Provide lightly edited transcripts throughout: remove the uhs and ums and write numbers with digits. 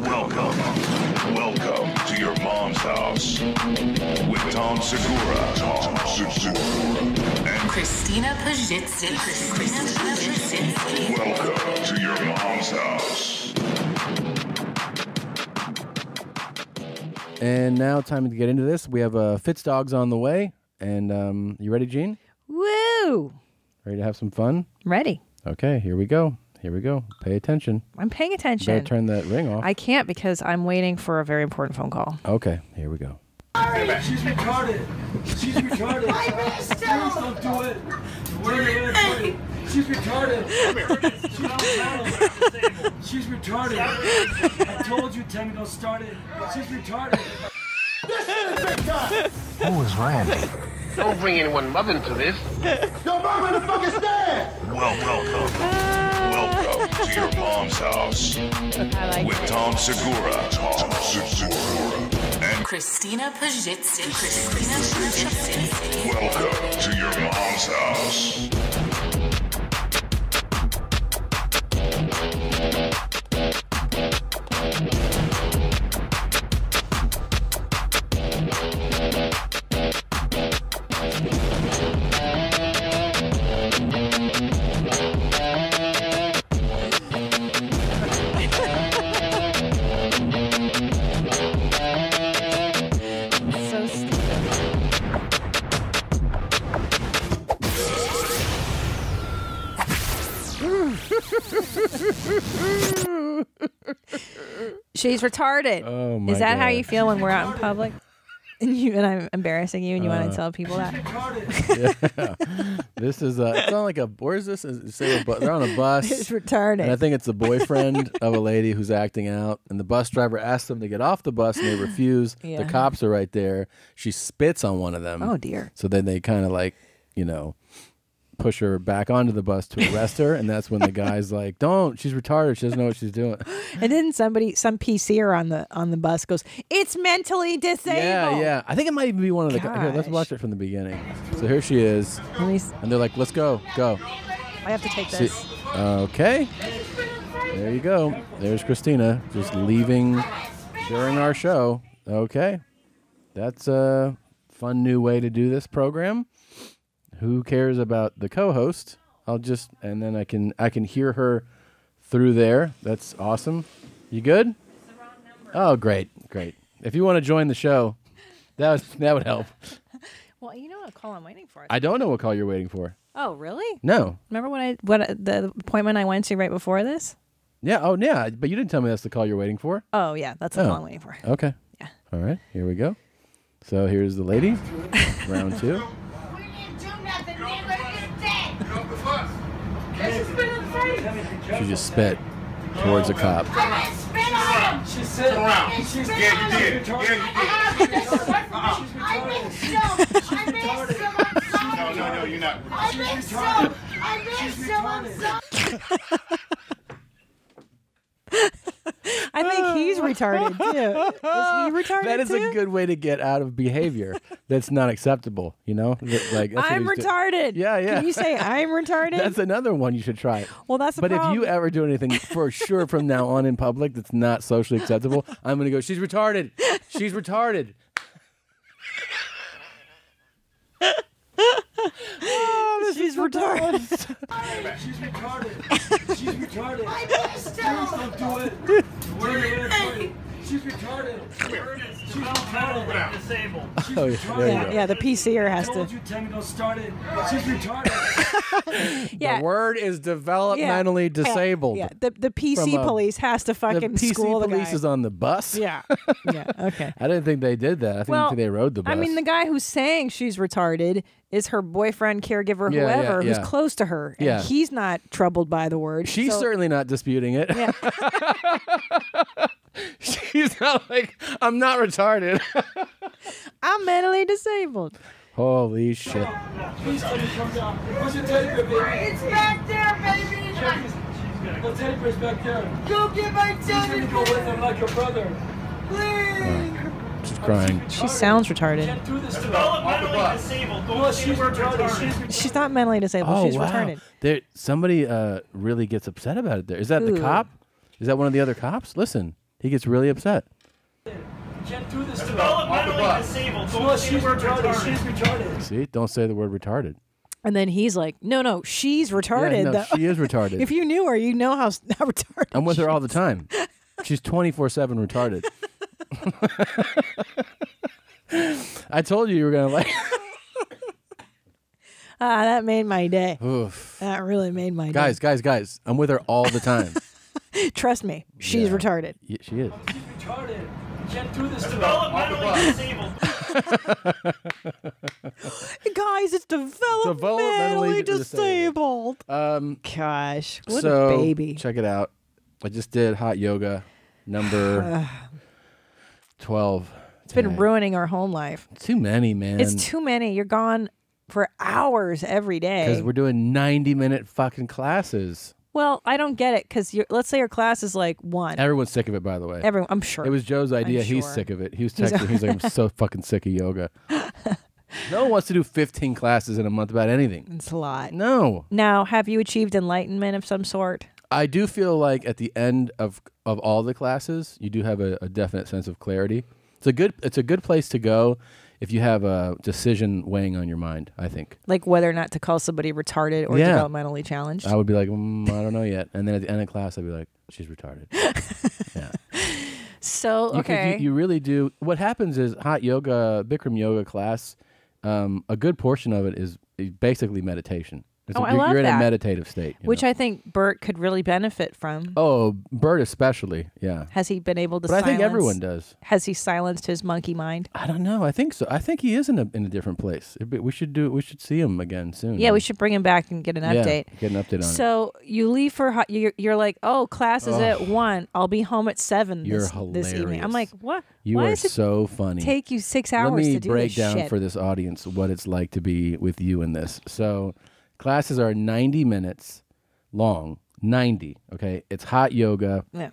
Welcome to Your Mom's House with Tom Segura, and Christina Pazsitzky. Welcome to Your Mom's House. And now, time to get into this. We have FitzDog's on the way, and you ready, Gene? Woo! Ready to have some fun? Ready. Okay, here we go. Here we go. Pay attention. I'm paying attention. You better turn that ring off. I can't because I'm waiting for a very important phone call. Okay, here we go. Sorry. She's retarded. She's retarded. Please don't do it. She's retarded. She's retarded. I told you 10 ago started. She's retarded. Who is Randy? Don't bring anyone mother into this. Yo, mom, where the fuck is that? Welcome to Your Mom's House. With Tom Segura. And Christina Pazsitzky. Welcome to Your Mom's House. She's retarded. Oh my God. Is that how you feel when we're out in public? And I'm embarrassing you, and you want to tell people that? Yeah. This is it's on like a, where is this? They're on a bus. It's retarded. And I think it's the boyfriend of a lady who's acting out, and the bus driver asks them to get off the bus, and they refuse. Yeah. The cops are right there. She spits on one of them. Oh, dear. So then they kind of like, you know, push her back onto the bus to arrest her, and that's when the guy's like, "Don't, she's retarded. She doesn't know what she's doing." And then somebody, some PCer on the bus goes, "It's mentally disabled." Yeah, yeah. I think it might even be one of the guys. Here, let's watch it from the beginning. So here she is, and they're like, "Let's go, go." I have to take this. Okay. There you go. There's Christina just leaving during our show. Okay, that's a fun new way to do this program. Who cares about the co-host? I'll just, and then I can hear her through there. That's awesome. You good? It's the wrong number. Oh, great, great. If you want to join the show, that would help. Well, you know what call I'm waiting for. I don't know what call you're waiting for. Oh, really? No. Remember the appointment I went to right before this? Yeah. Oh, yeah. But you didn't tell me that's the call you're waiting for. Oh, yeah. That's the call I'm waiting for. Okay. Yeah. All right. Here we go. So here's the lady. Round two. She just spit towards a cop. She said, yeah, you did. No, no, no, you're not. I think he's retarded too. Is he retarded? That is too? A good way to get out of behavior that's not acceptable. You know, like I'm retarded. Yeah, yeah. Can you say I'm retarded? That's another one you should try. Well, that's the problem. If you ever do anything for sure from now on in public that's not socially acceptable, I'm gonna go, she's retarded. She's retarded. She's retarded. She's retarded. She's retarded. Please don't do it. She's retarded. She's retarded. Disabled. Oh, yeah, yeah, the PCer has to. She's retarded. Yeah. The word is developmentally disabled. Yeah. The PC police has to fucking school the guy. The PC police is on the bus. Yeah. Yeah. Okay. I didn't think they did that. I think they rode the bus. I mean, the guy who's saying she's retarded is her boyfriend, caregiver, whoever, who's close to her. And he's not troubled by the word. She's certainly not disputing it. Yeah. She's not like, I'm not retarded. I'm mentally disabled. Holy shit. It's back there, baby. The taper's back there. Go get my taper. Go with him like your brother. Please. She's crying. She sounds retarded. She's not mentally disabled. Oh, she's retarded. There, somebody really gets upset about it there. Is that the cop? Is that one of the other cops? Listen. He gets really upset. Get through this. Developmentally disabled. So she's retarded. She's retarded. See, don't say the word retarded. And then he's like, no, no, she's retarded. Yeah, no, she is retarded. If you knew her, you know how retarded. I'm with her all the time. She's 24/7 retarded. I told you were gonna like. Ah, that made my day. Oof. That really made my day. Guys, I'm with her all the time. Trust me, she's retarded. Yeah, she is. She's retarded. Get through this. Developmentally disabled. Guys, it's developmentally disabled. Gosh, what a baby. Check it out. I just did hot yoga number 12. It's been ruining our home life. Too many, man. It's too many. You're gone for hours every day. Because we're doing 90-minute fucking classes. Well, I don't get it because let's say your class is like 1. Everyone's sick of it, by the way. Everyone, I'm sure. It was Joe's idea. Sure. He's sick of it. He was texting. He's like, I'm so fucking sick of yoga. No one wants to do 15 classes in a month about anything. It's a lot. No. Now, have you achieved enlightenment of some sort? I do feel like at the end of all the classes, you do have a definite sense of clarity. It's a good place to go if you have a decision weighing on your mind, I think. Like whether or not to call somebody retarded or developmentally challenged. I would be like, I don't know yet. And then at the end of class, I'd be like, she's retarded. Yeah. So, okay. You really do. What happens is hot yoga, Bikram yoga class, a good portion of it is basically meditation. Oh, I love that. You're in a meditative state. Which I think Bert could really benefit from. Oh, Bert especially, yeah. Has he been able to silence? I think everyone does. Has he silenced his monkey mind? I don't know. I think so. I think he is in a different place. We should see him again soon. Yeah, we should bring him back and get an update. Get an update on it. So you leave for, you're like, oh, class is at 1. I'll be home at 7 this evening. I'm like, what? You are so funny. Take you 6 hours to do this shit. Let me break down for this audience what it's like to be with you in this. So... classes are 90 minutes long, 90, okay? It's hot yoga. Yeah.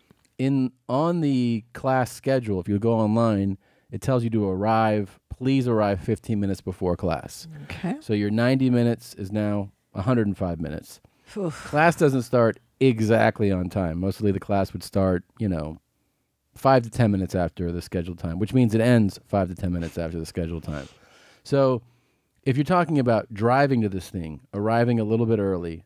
On the class schedule, if you go online, it tells you to arrive, please arrive 15 minutes before class. Okay. So your 90 minutes is now 105 minutes. Oof. Class doesn't start exactly on time. Mostly the class would start, you know, 5 to 10 minutes after the scheduled time, which means it ends 5 to 10 minutes after the scheduled time. So... if you're talking about driving to this thing, arriving a little bit early,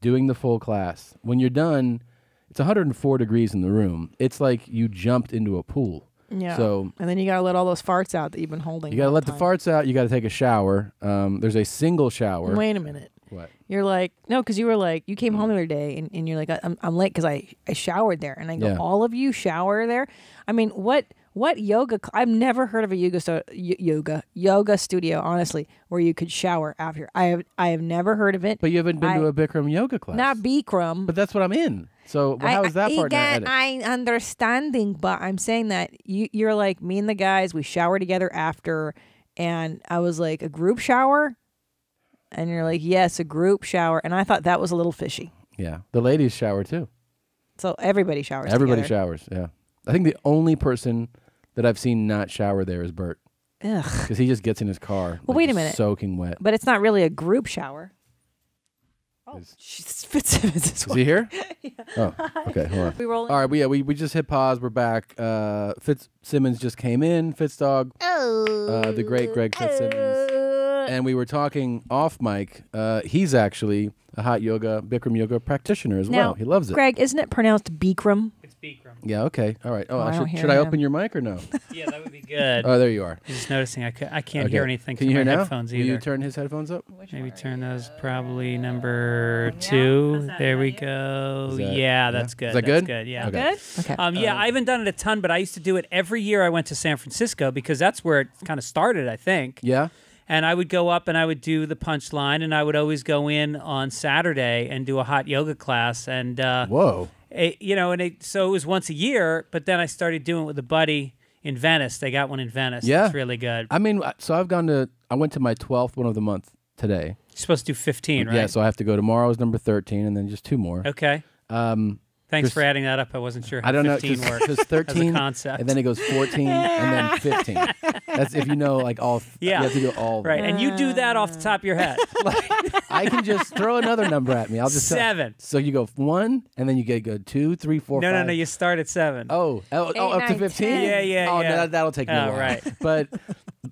doing the full class, when you're done, it's 104 degrees in the room. It's like you jumped into a pool. Yeah. So, and then you got to let all those farts out that you've been holding. You got to let the farts out. You got to take a shower. There's a single shower. Wait a minute. What? You're like, no, because you were like, you came home the other day and you're like, I'm late because I showered there. And I go, all of you shower there? I mean, what... what yoga? I've never heard of a yoga studio, honestly, where you could shower after. I have never heard of it. But you haven't been to a Bikram yoga class. Not Bikram. But that's what I'm in. So how is that part? Again, I'm understanding, but I'm saying that you're like me and the guys. We shower together after, and I was like a group shower, and you're like yes, a group shower, and I thought that was a little fishy. Yeah, the ladies shower too. So everybody showers. Everybody showers. Yeah. I think the only person that I've seen not shower there is Bert. Ugh. Because he just gets in his car. Well, like, wait a minute. Soaking wet. But it's not really a group shower. Oh, Fitzsimmons is he here? Yeah. Oh, okay. Hold on. All right. We just hit pause. We're back. Fitzsimmons just came in. FitzDog. Oh. The great Greg Fitzsimmons. And we were talking off mic. He's actually a hot yoga, Bikram yoga practitioner as well. He loves it. Greg, isn't it pronounced Bikram? Bikram. Yeah. Okay. All right. Oh, should I open your mic or no? Yeah, that would be good. Oh, there you are. I'm just noticing I can't hear anything. Can you hear my headphones either? Can you turn his headphones up? Maybe turn those. Probably number 2. There we go. Yeah, that's good. Is that good? Good. Yeah. Okay. Good. Okay. Yeah, I haven't done it a ton, but I used to do it every year. I went to San Francisco because that's where it kind of started, I think. Yeah. And I would go up and I would do the punchline, and I would always go in on Saturday and do a hot yoga class. And whoa. You know, so it was once a year, but then I started doing it with a buddy in Venice. They got one in Venice. Yeah. It's really good. I mean, so I went to my 12th one of the month today. You're supposed to do 15, right? Yeah, so I have to go. Tomorrow is number 13, and then just 2 more. Okay. Thanks for adding that up. I wasn't sure how I don't 15 know, works. Because 13 as a concept. And then it goes 14 and then 15. That's if you know like all. You have to do all. Right, and you do that off the top of your head. Like, I can just throw another number at me. I'll just 7. So you go 1 and then you go 2, 3, 4. No, 5. No. You start at 7. Oh, up to 15. Yeah. Oh, no, that'll take me a while. Right, but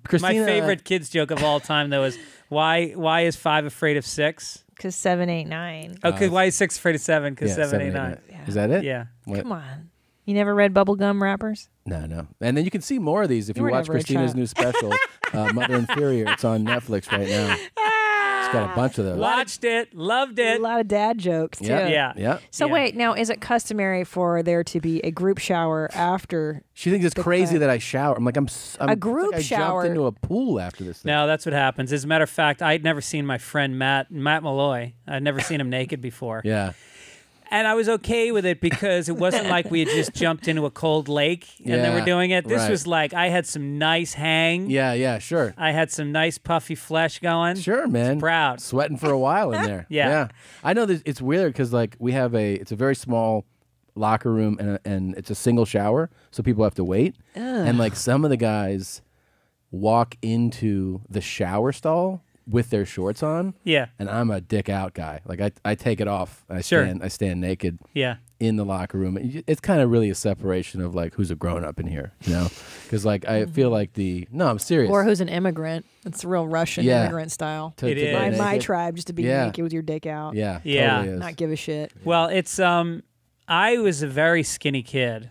Christina, my favorite kids joke of all time though is why is 5 afraid of 6? Because 7, 8, 9. Okay, why is 6 afraid of 7? Because 7, 8, 9. Yeah. Is that it? Yeah. What? Come on. You never read bubblegum wrappers? No. And then you can see more of these if you watch Christina's new special, Mother Inferior. It's on Netflix right now. It's got a bunch of those. Watched it. Loved it. A lot of dad jokes, too. Yeah. So wait, now is it customary for there to be a group shower after? She thinks it's crazy that I shower. I'm like, I'm a group shower. I jumped into a pool after this thing. No, that's what happens. As a matter of fact, I'd never seen my friend Matt Malloy. I'd never seen him naked before. Yeah. And I was okay with it because it wasn't like we had just jumped into a cold lake and then we're doing it. This was like I had some nice hang. Yeah, sure. I had some nice puffy flesh going. Sure, man. I was proud. Sweating for a while in there. Yeah. I know that it's weird because like we have it's a very small locker room and it's a single shower, so people have to wait. Ugh. And like some of the guys walk into the shower stall with their shorts on, and I'm a dick out guy. Like I take it off. I stand naked. Yeah, in the locker room. It's kind of really a separation of like who's a grown up in here, you know? Because like I feel like I'm serious. Or who's an immigrant? It's real Russian immigrant style. It is my tribe just to be naked with your dick out. Yeah, totally is. Not give a shit. Well, it's I was a very skinny kid,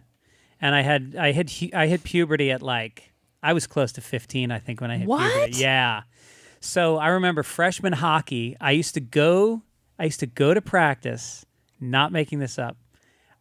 and I hit puberty at like I was close to 15, I think, when I hit puberty. Yeah. So I remember freshman hockey, I used to go to practice, not making this up.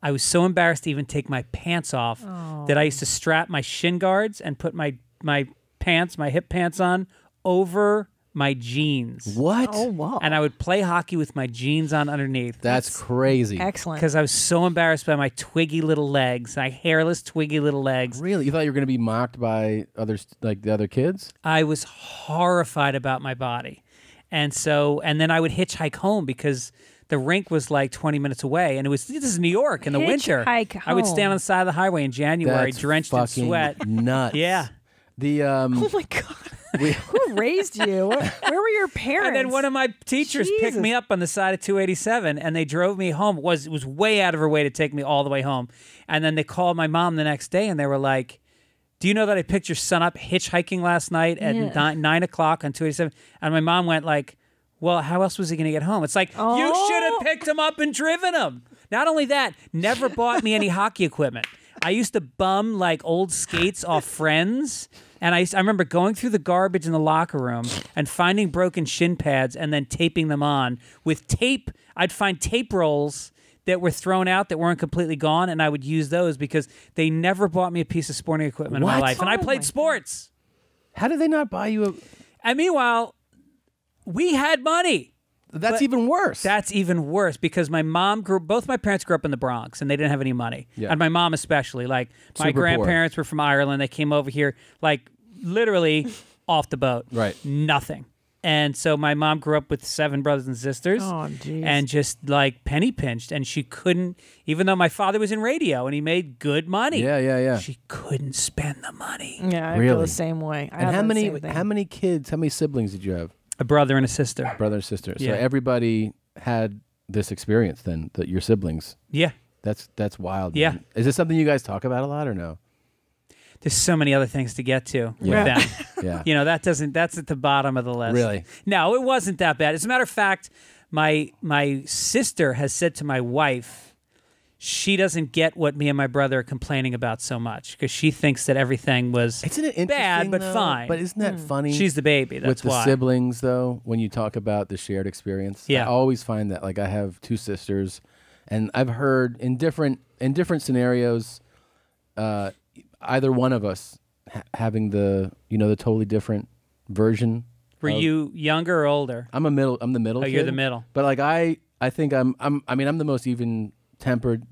I was so embarrassed to even take my pants off that I used to strap my shin guards and put my hip pants on over my jeans. What? Oh, wow. And I would play hockey with my jeans on underneath. That's crazy. Excellent. Because I was so embarrassed by my twiggy little legs, my hairless twiggy little legs. Really? You thought you were going to be mocked by others, like the other kids? I was horrified about my body. And then I would hitchhike home because the rink was like 20 minutes away, and this is New York in the winter. I would stand on the side of the highway in January, drenched in sweat. That's nuts. Yeah. Oh my God. Who raised you? Where were your parents? And then one of my teachers picked me up on the side of 287, and they drove me home. It was way out of her way to take me all the way home. And then they called my mom the next day, and they were like, do you know that I picked your son up hitchhiking last night at 9 o'clock on 287? And my mom went like, well, how else was he going to get home? It's like, you should have picked him up and driven him. Not only that, never bought me any hockey equipment. I used to bum like old skates off friends. And I remember going through the garbage in the locker room and finding broken shin pads and then taping them on with tape. I'd find tape rolls that were thrown out that weren't completely gone, and I would use those because they never bought me a piece of sporting equipment in my life. And I played sports. God. How did they not buy you a... And meanwhile, we had money. That's even worse. That's even worse because my mom both my parents grew up in the Bronx and they didn't have any money. Yeah. And my mom especially. Like my grandparents were from Ireland. They came over here like literally off the boat. Right. Nothing. And so my mom grew up with 7 brothers and sisters and just like penny pinched. And she couldn't, even though my father was in radio and he made good money. Yeah. She couldn't spend the money. Yeah, I feel the same way. And how many kids, how many siblings did you have? A brother and a sister. So everybody had this experience then, that your siblings. Yeah. That's wild. Yeah. Man. Is this something you guys talk about a lot or no? There's so many other things to get to with them. Yeah. You know, that's at the bottom of the list. Really? No, it wasn't that bad. As a matter of fact, my sister has said to my wife, she doesn't get what me and my brother are complaining about so much because she thinks that everything was bad but fine. But isn't that funny? She's the baby. That's why. With the siblings, though, when you talk about the shared experience, yeah. I always find that like I have 2 sisters, and I've heard in different scenarios, either one of us having the totally different version. Were you younger or older? I'm the middle. Oh, you're the middle. But like I think I'm the most even tempered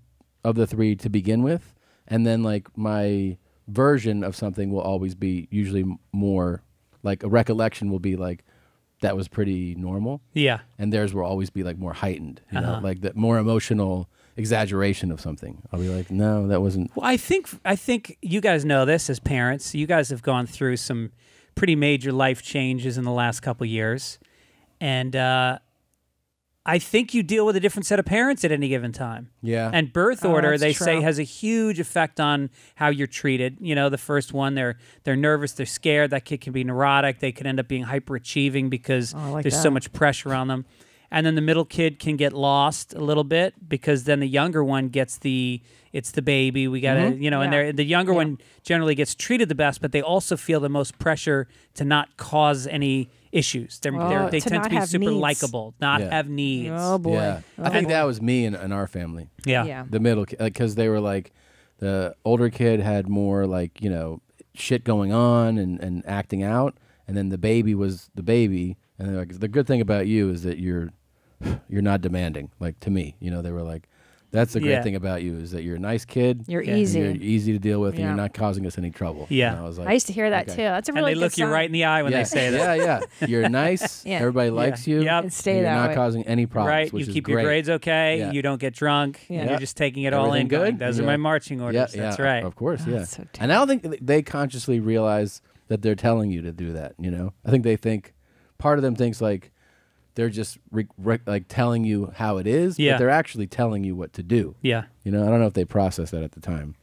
of the 3 to begin with, and then like my version of something will always be usually more like a recollection will be like that was pretty normal, and theirs will always be like more heightened, you know, like that more emotional exaggeration of something. I'll be like, no, that wasn't. Well, I think you guys know this as parents. You guys have gone through some pretty major life changes in the last couple of years, and I think you deal with a different set of parents at any given time. Yeah. And birth order, they say, has a huge effect on how you're treated. You know, the first one, they're nervous, they're scared. That kid can be neurotic. They can end up being hyperachieving because there's so much pressure on them. And then the middle kid can get lost a little bit because then the younger one gets the, it's the baby, we got to, you know, and the younger one generally gets treated the best, but they also feel the most pressure to not cause any issues. They tend to be super likable, not have needs. Oh, boy. Yeah. I think that was me in our family. Yeah. The middle kid, because they were like, the older kid had more like, you know, shit going on and acting out. And then the baby was the baby. And they're like, the good thing about you is that you're not demanding, like, to me. You know, they were like, that's the great thing about you is that you're a nice kid. You're easy. You're easy to deal with, and you're not causing us any trouble. Yeah. And I was like, I used to hear that, too. That's a really good sign. You right in the eye when they say that. Yeah, yeah. You're nice. Everybody likes you. Yep. And stay that way. You're not causing any problems, right. Which you keep your grades okay. Yeah. You don't get drunk. Yeah. You're just taking it all in. Good. Those are my marching orders. That's right. Of course, and I don't think they consciously realize that they're telling you to do that, you know? I think they think... Part of them thinks like they're just like telling you how it is, but they're actually telling you what to do. Yeah, you know, I don't know if they process that at the time.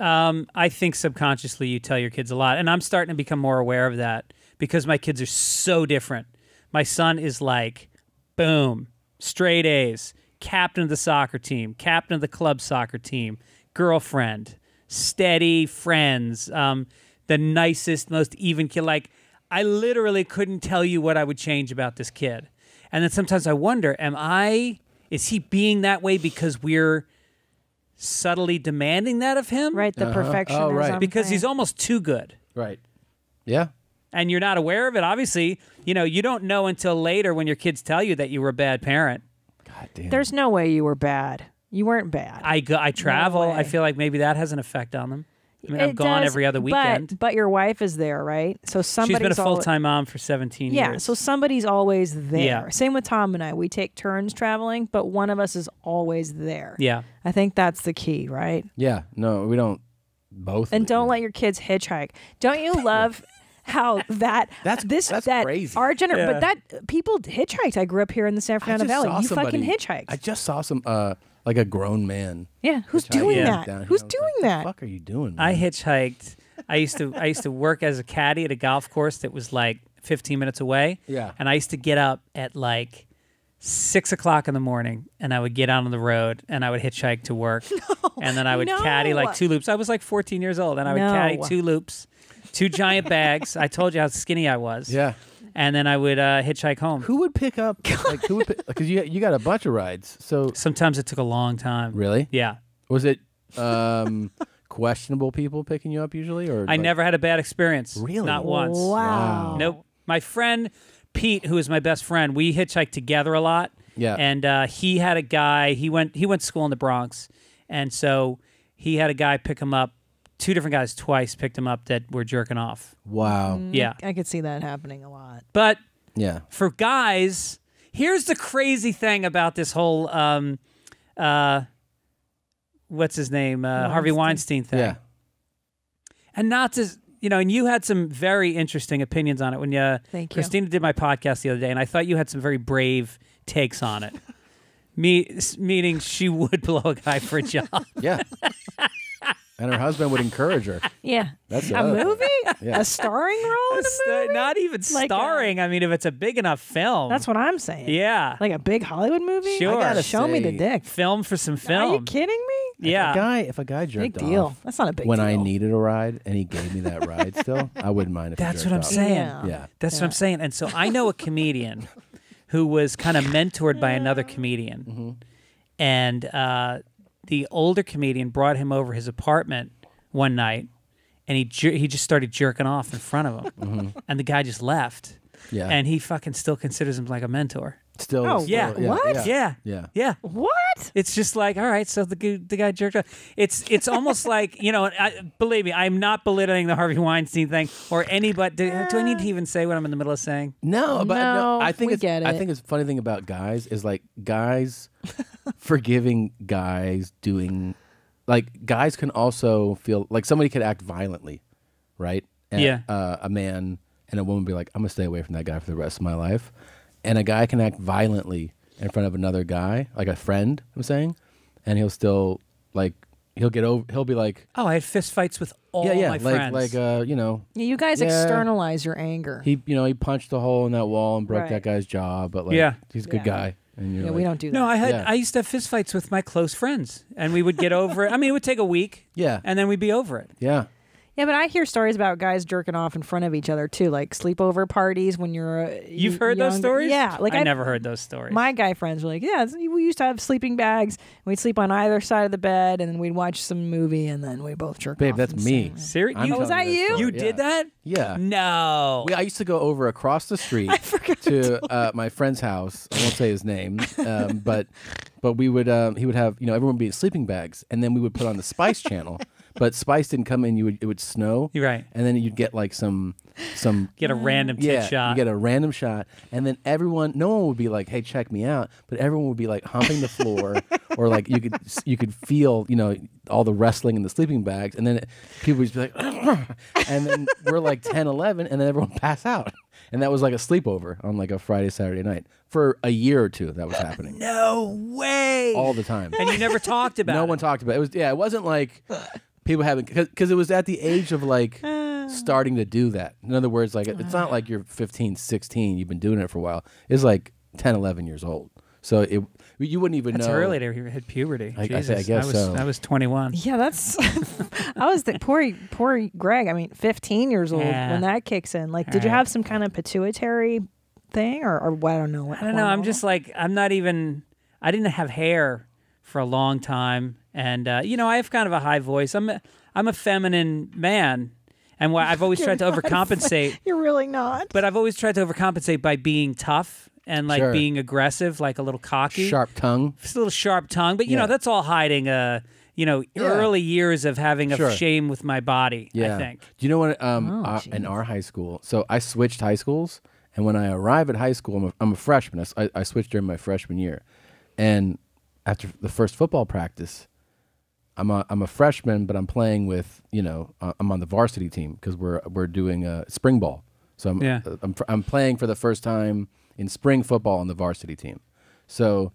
I think subconsciously you tell your kids a lot, and I'm starting to become more aware of that because my kids are so different. My son is like, boom, straight A's, captain of the soccer team, captain of the club soccer team, girlfriend, steady friends, the nicest, most even kid, like. I literally couldn't tell you what I would change about this kid. And then sometimes I wonder, is he being that way because we're subtly demanding that of him? Right, the perfectionism. Oh, right. Because he's almost too good. Right. Yeah. And you're not aware of it, obviously. You know, you don't know until later when your kids tell you that you were a bad parent. God damn. There's no way you were bad. You weren't bad. I travel. No way. I feel like maybe that has an effect on them. I mean, I'm gone every other weekend. But your wife is there, right? So somebody's She's been a full-time mom for 17 years. Yeah, so somebody's always there. Yeah. Same with Tom and I. We take turns traveling, but one of us is always there. Yeah. I think that's the key, right? Yeah. No, we don't both. And don't let your kids hitchhike. Don't you love... How that's crazy. Our generation, but that people hitchhiked. I grew up here in the San Fernando Valley. You fucking hitchhiked. I just saw some like a grown man. Yeah, who's doing that? Who's doing that? What the fuck are you doing, man? I hitchhiked. I used to work as a caddy at a golf course that was like 15 minutes away. Yeah, and I used to get up at like 6 o'clock in the morning, and I would get out on the road, and I would hitchhike to work, and then I would caddy like 2 loops. I was like 14 years old, and I would caddy 2 loops. 2 giant bags. I told you how skinny I was. Yeah. And then I would hitchhike home. Who would pick up? Like, who would pick? Because you got a bunch of rides. So sometimes it took a long time. Really? Yeah. Was it questionable people picking you up usually? Or I never had a bad experience. Really? Not once. Wow. Nope. My friend Pete, who is my best friend, we hitchhiked together a lot. Yeah. And he had a guy. He went to school in the Bronx, and so he had a guy pick him up. 2 different guys twice picked him up that were jerking off. Wow. Yeah. I could see that happening a lot. But yeah, for guys, here's the crazy thing about this whole, what's his name? Harvey Weinstein thing. Yeah. And not to, you know, and you had some very interesting opinions on it when you, Christina did my podcast the other day, and I thought you had some very brave takes on it. Meaning she would blow a guy for a job. Yeah. And her husband would encourage her. Yeah. That's a movie? Yeah. A starring role in a movie? Not even like starring. I mean, if it's a big enough film. That's what I'm saying. Yeah. Like a big Hollywood movie? Sure. I gotta show me the dick. Film for some film. Are you kidding me? Yeah. If a guy jerked off. That's not a big deal. When I needed a ride and he gave me that ride still, I wouldn't mind if he jerked off. That's what I'm saying. Yeah. That's what I'm saying. And so I know a comedian who was kind of mentored by another comedian. Mm-hmm. And... the older comedian brought him over his apartment one night, and he just started jerking off in front of him, and the guy just left. Yeah, and he fucking still considers him like a mentor. Still, oh, still, yeah. What? Yeah. What? It's just like, all right, so the guy jerked off. It's almost like, you know, believe me, I'm not belittling the Harvey Weinstein thing or any, but do I need to even say what I'm in the middle of saying? No, but no, I think I think it's a funny thing about guys is like guys forgiving guys doing, like guys can also feel like somebody could act violently, right? And, a man and a woman be like, I'm gonna stay away from that guy for the rest of my life. And a guy can act violently in front of another guy, like a friend, I'm saying, and he'll still, like, he'll get over, he'll be like... Oh, I had fist fights with all my friends. Like, you know... Yeah, you guys externalize your anger. He, you know, he punched a hole in that wall and broke that guy's jaw, but, like, he's a good guy. And you're like, we don't do that. No, I used to have fist fights with my close friends, and we would get over it. I mean, it would take a week, and then we'd be over it. Yeah. Yeah, but I hear stories about guys jerking off in front of each other too, like sleepover parties when you're You've heard younger. Those stories? Yeah. Like I never heard those stories. My guy friends were like, yeah, we used to have sleeping bags. We'd sleep on either side of the bed, and then we'd watch some movie, and then we'd both jerk off. Babe, that's me. Seriously? Was that you? You did that? Yeah. No. I used to go over across the street to my friend's house. I won't say his name, but we would, he would have, you know, everyone would be in sleeping bags, and then we would put on the Spice Channel. But Spice didn't come in. It would snow. You're right. And then you'd get like some get a random tit shot. You get a random shot, and then no one would be like, "Hey, check me out," but everyone would be like humping the floor, or like you could feel, you know, all the wrestling in the sleeping bags, and then people would just be like, and then we're like 10, 11, and then everyone pass out. And that was like a sleepover on like a Friday, Saturday night. For a year or two, that was happening. No way. All the time. And you never talked about it. No one talked about it. It was, it wasn't like people having, because it was at the age of like starting to do that. In other words, like it's not like you're 15, 16, you've been doing it for a while. It's like 10, 11 years old. So you wouldn't even know. That's early to hit puberty. I guess so. I was 21. Yeah, that's. I was poor Greg. I mean, 15 years old when that kicks in. Like, did you have some kind of pituitary thing, or I don't know. I don't know. I'm just like I didn't have hair for a long time, and you know, I have kind of a high voice. I'm a feminine man. And I've always tried to overcompensate. You're really not. But I've always tried to overcompensate by being tough and like being aggressive, like a little cocky. Sharp tongue. Just a little sharp tongue. But you know, that's all hiding you know, early years of having a shame with my body, I think. Do you know what in our high school, so I switched high schools, and when I arrive at high school, I'm a freshman. I switched during my freshman year. And after the first football practice, I'm a freshman, but I'm playing with, you know, I'm on the varsity team because we're doing spring ball. So I'm playing for the first time in spring football on the varsity team. So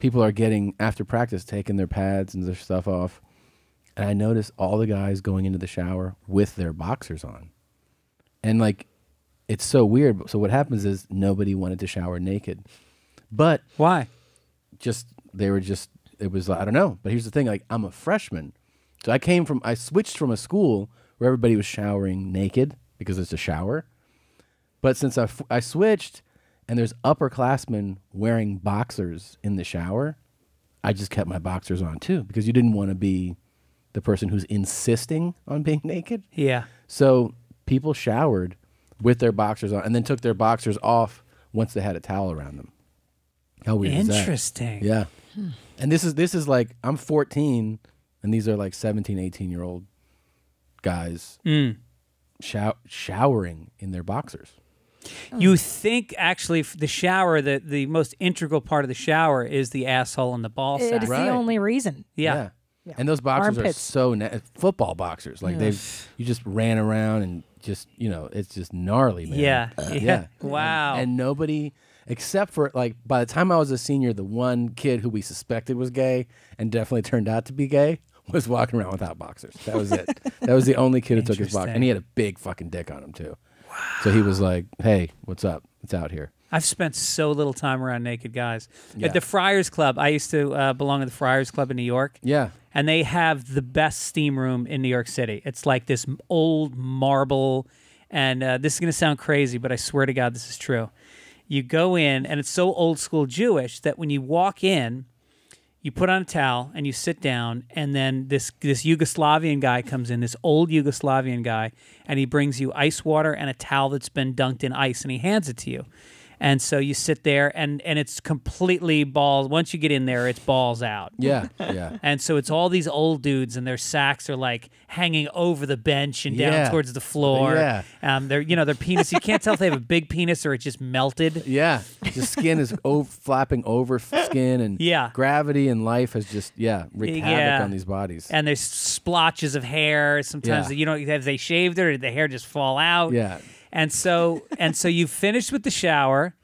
people are getting, after practice, taking their pads and their stuff off. And I notice all the guys going into the shower with their boxers on. And like, it's so weird. So what happens is nobody wanted to shower naked. But why? It was, I don't know. But here's the thing, like, I'm a freshman. So I switched from a school where everybody was showering naked because it's a shower. But since I switched and there's upperclassmen wearing boxers in the shower, I just kept my boxers on too, because you didn't want to be the person who's insisting on being naked. Yeah. So people showered with their boxers on and then took their boxers off once they had a towel around them. How weird is that? Interesting. Yeah. And this is like, I'm 14, and these are like 17, 18-year-old guys showering in their boxers. You think actually the shower, the most integral part of the shower is the asshole and the ball sack. It's the only reason. Yeah. And those boxers are so football boxers. Like you just ran around and just, you know, it's just gnarly, man. Yeah. Wow. And nobody... Except for, like, by the time I was a senior, the one kid who we suspected was gay and definitely turned out to be gay was walking around without boxers. That was it. That was the only kid who took his boxers. And he had a big fucking dick on him, too. Wow. So he was like, hey, what's up? It's out here. I've spent so little time around naked guys. Yeah. At the Friars Club, I used to belong to the Friars Club in New York. Yeah. And they have the best steam room in New York City. It's like this old marble, and this is going to sound crazy, but I swear to God this is true. You go in, and it's so old school Jewish that when you walk in, you put on a towel and you sit down, and then this Yugoslavian guy comes in, this old Yugoslavian guy, and he brings you ice water and a towel that's been dunked in ice, and he hands it to you. And so you sit there, and it's completely balls. Once you get in there, it's balls out. Yeah, yeah. And so it's all these old dudes, and their sacks are like hanging over the bench and down towards the floor. Yeah. They're, you know, their penis. You can't tell if they have a big penis or it just melted. Yeah. The skin is flapping over skin, and gravity and life has just wreaked havoc on these bodies. And there's splotches of hair. Sometimes you know, have they shaved it or did the hair just fall out? Yeah. And so you finish with the shower,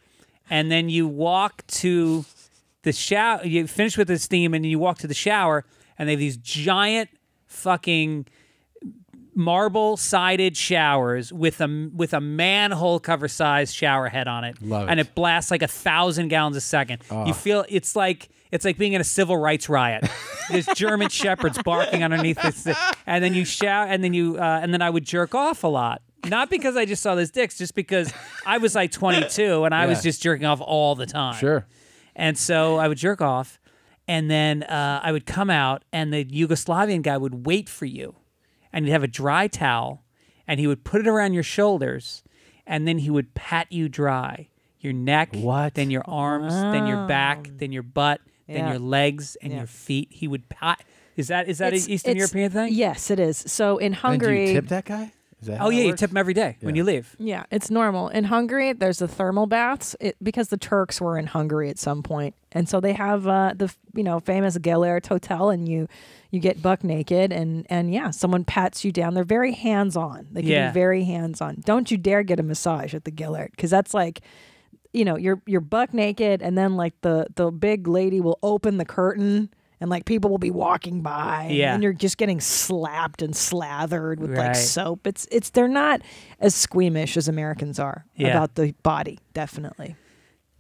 and then you walk to the shower. You finish with the steam, and you walk to the shower, and they have these giant fucking marble-sided showers with a manhole cover size shower head on it. Love it. And it blasts like 1,000 gallons a second. Oh. You feel it's like being in a civil rights riot. There's German shepherds barking underneath this, and then you shout, and then you and then I would jerk off a lot. Not because I just saw those dicks, just because I was like 22 and I was just jerking off all the time. Sure. And so I would jerk off, and then I would come out, and the Yugoslavian guy would wait for you, and he'd have a dry towel, and he would put it around your shoulders, and then he would pat you dry. Your neck, then your arms, then your back, then your butt, then your legs, and your feet. He would pat. Is that an Eastern European thing? Yes, it is. So in Hungary... And do you tip that guy? Oh yeah, you tip them every day when you leave. Yeah, it's normal. In Hungary, there's the thermal baths because the Turks were in Hungary at some point, and so they have the famous Gellert Hotel, and you get buck naked, and yeah, someone pats you down. They're very hands on. They can be very hands on. Don't you dare get a massage at the Gellert, because that's like, you're buck naked, and then like the big lady will open the curtain. And like people will be walking by, and you're just getting slapped and slathered with like soap. They're not as squeamish as Americans are about the body, definitely.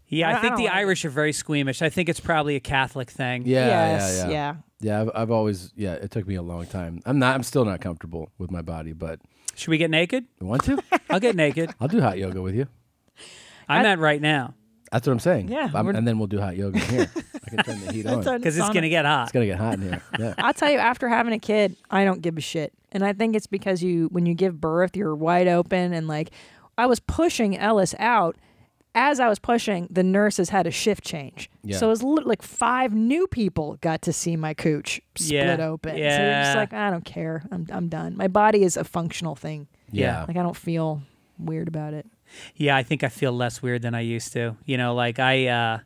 Yeah, I think the Irish are very squeamish. I think it's probably a Catholic thing. Yeah, I've always It took me a long time. I'm still not comfortable with my body, but should we get naked? You want to? I'll get naked. I'll do hot yoga with you. I'm at right now. That's what I'm saying. Yeah, and then we'll do hot yoga in here. I can turn the heat on because it's gonna get hot. It's gonna get hot in here. Yeah. I'll tell you, after having a kid, I don't give a shit, and I think it's because when you give birth, you're wide open, and like I was pushing Ellis out. As I was pushing, the nurses had a shift change, so it was like 5 new people got to see my cooch split open. Yeah. So you're just like, I don't care. I'm done. My body is a functional thing. Yeah, like I don't feel weird about it. Yeah, I think I feel less weird than I used to. You know, like I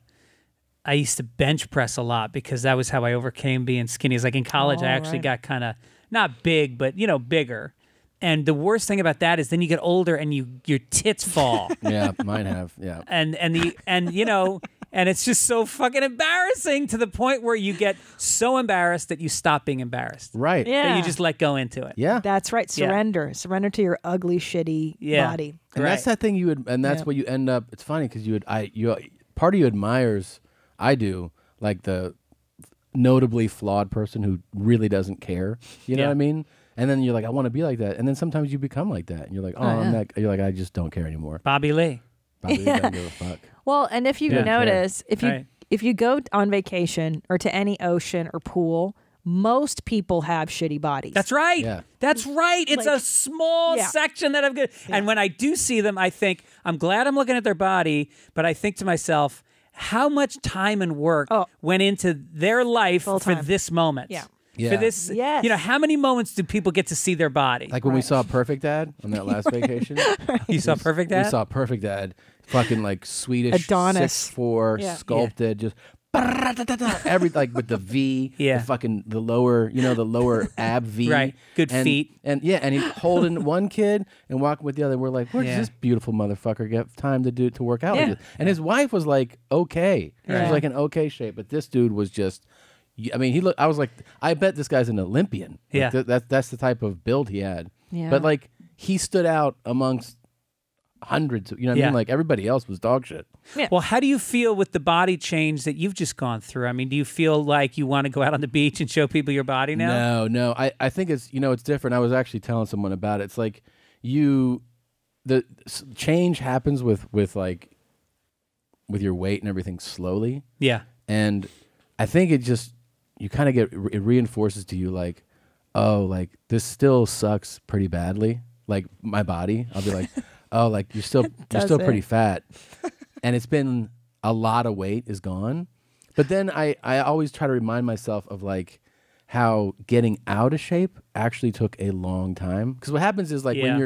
used to bench press a lot because that was how I overcame being skinny. It's like in college, I actually got kind of not big, but bigger. And the worst thing about that is then you get older and your tits fall. Yeah, mine have. Yeah. And it's just so fucking embarrassing, to the point where you get so embarrassed that you stop being embarrassed. Right. Yeah. That you just let go into it. Yeah. That's right. Surrender. Yeah. Surrender to your ugly, shitty body. And that's that thing you would, and that's what you end up. It's funny because part of you admires, I do, like the notably flawed person who really doesn't care. You know what I mean? And then you're like, I want to be like that. And then sometimes you become like that, and you're like, you're like, I just don't care anymore. Bobby Lee. Bobby Lee doesn't give a fuck. Well, and if you notice, if you go on vacation or to any ocean or pool, most people have shitty bodies. That's right. Yeah. That's right. It's like a small section that I've got. Yeah. And when I do see them, I think, I'm glad I'm looking at their body, but I think to myself, how much time and work went into their life for this moment? Yeah. Yeah. For this, how many moments do people get to see their body? Like when we saw Perfect Dad on that last vacation. You saw Perfect Dad? We saw Perfect Dad. Fucking like Swedish Adonis. 6'4", sculpted, just every like with the V, the fucking the lower ab V, right? Good feet, and he's holding one kid and walking with the other. We're like, where does this beautiful motherfucker get time to work out? Like this? And his wife was like, okay, she was like in okay shape, but this dude was just. I mean, he looked. I was like, I bet this guy's an Olympian. Yeah, like that's the type of build he had. Yeah, but like he stood out amongst hundreds. You know what I mean? Like everybody else was dog shit. Yeah. Well, how do you feel with the body change that you've just gone through? I mean, do you feel like you want to go out on the beach and show people your body now? No. I think it's it's different. I was actually telling someone about it. It's like the change happens with your weight and everything slowly. Yeah, and I think it just. You kind of it reinforces to you like, oh, like this still sucks pretty badly. Like my body, I'll be like, oh, like you're still pretty fat, and it's been a lot of weight is gone. But then I always try to remind myself of like how getting out of shape actually took a long time. Because what happens is like when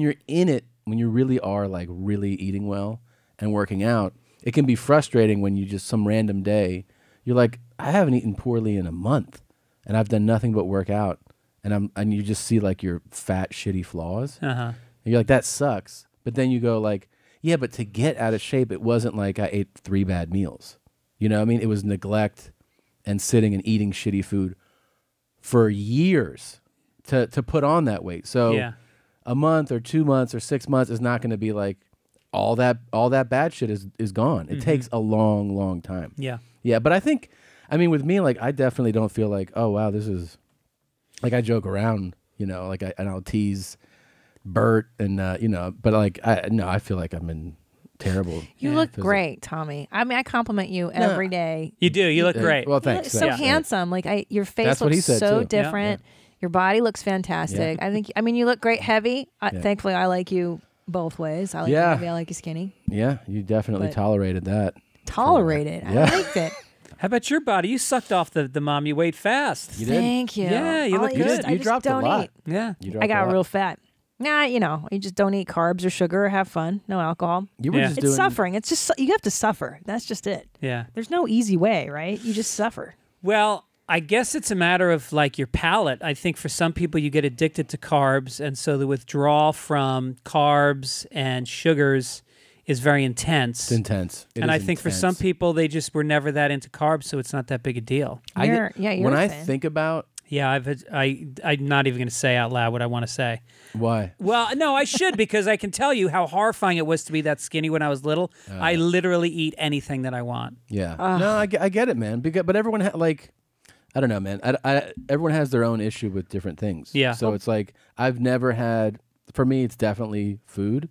you're in it, when you really are like really eating well and working out, it can be frustrating when you just some random day, you're like, I haven't eaten poorly in a month and I've done nothing but work out. And you just see like your fat, shitty flaws. Uh-huh. And you're like, that sucks. But then you go like, yeah, but to get out of shape, it wasn't like I ate 3 bad meals. You know what I mean? It was neglect and sitting and eating shitty food for years to put on that weight. So a month or 2 months or 6 months is not going to be like all that bad shit is gone. It takes a long, long time. Yeah. Yeah. But I think, I mean, with me, like I definitely don't feel like, oh, wow, this is... Like I joke around, you know, like I'll tease Bert and, you know, but like, I feel like I'm in terrible. You look great, Tommy. I mean, I compliment you every day. You do. You look great. Well, thanks. You look so handsome. Like your face looks so different. Yeah. Your body looks fantastic. Yeah. I mean, you look great heavy. Thankfully, I like you both ways. I like you heavy. I like you skinny. Yeah. You definitely tolerated that. Tolerated. I liked it. How about your body? You sucked off the mommy weight fast. You did. Thank you. Yeah, you look good. You dropped a lot. Yeah. I got real fat. Nah, you know, you just don't eat carbs or sugar or have fun. No alcohol. You were just doing... It's suffering. It's just, you have to suffer. That's just it. Yeah. There's no easy way, right? You just suffer. Well, I guess it's a matter of like your palate. I think for some people you get addicted to carbs. And so the withdrawal from carbs and sugars is very intense. It's intense. I think for some people, they just were never that into carbs, so it's not that big a deal. I'm not even going to say out loud what I want to say. Why? Well, no, I should, because I can tell you how horrifying it was to be that skinny when I was little. I literally eat anything that I want. Yeah. No, I get it, man. Because, but everyone, like, I don't know, man. Everyone has their own issue with different things. Yeah. So it's like, I've never had, for me, it's definitely food.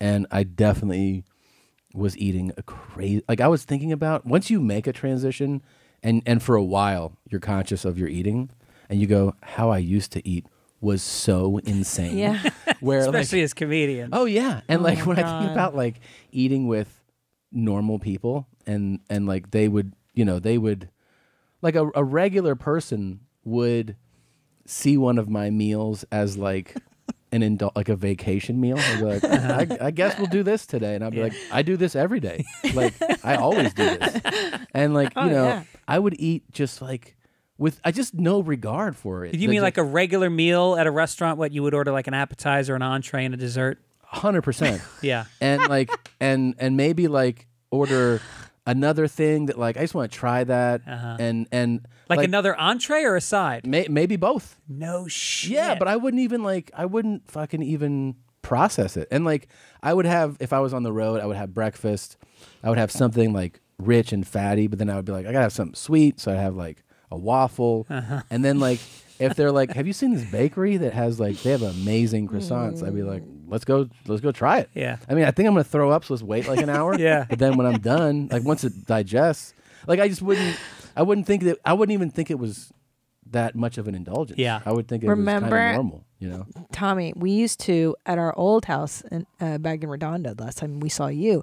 And I definitely was eating a crazy... Like, I was thinking about... Once you make a transition, and for a while, you're conscious of your eating, and you go, how I used to eat was so insane. Yeah. Where, especially like, as comedians. Oh, yeah. And, oh like, when God. I think about, like, eating with normal people, and like, they would, you know, they would... Like, a regular person would see one of my meals as, like... like a vacation meal. I'd be like, I guess we'll do this today. And I'd be like, I do this every day. Like, I always do this. And like, you know, I would eat just like, with no regard for it. You mean like a regular meal at a restaurant, what you would order like an appetizer, an entree, and a dessert? 100%. Yeah. And like, and maybe like order another thing that like, I just want to try that. And like another entree or a side? Maybe both. No shit. Yeah, but I wouldn't even like, I wouldn't fucking even process it. And like, I would have, if I was on the road, I would have breakfast. I would have something like rich and fatty, but then I would be like, I gotta have something sweet. So I have like a waffle. And then like, if they're like, have you seen this bakery that has like, they have amazing croissants? I'd be like, let's go try it. Yeah. I mean, I think I'm going to throw up, so let's wait like an hour. Yeah. But then when I'm done, like once it digests, like I just wouldn't, I wouldn't even think it was that much of an indulgence. Yeah. I would think it was kind of normal, you know? Tommy, we used to, at our old house in, back in Redondo, last time we saw you,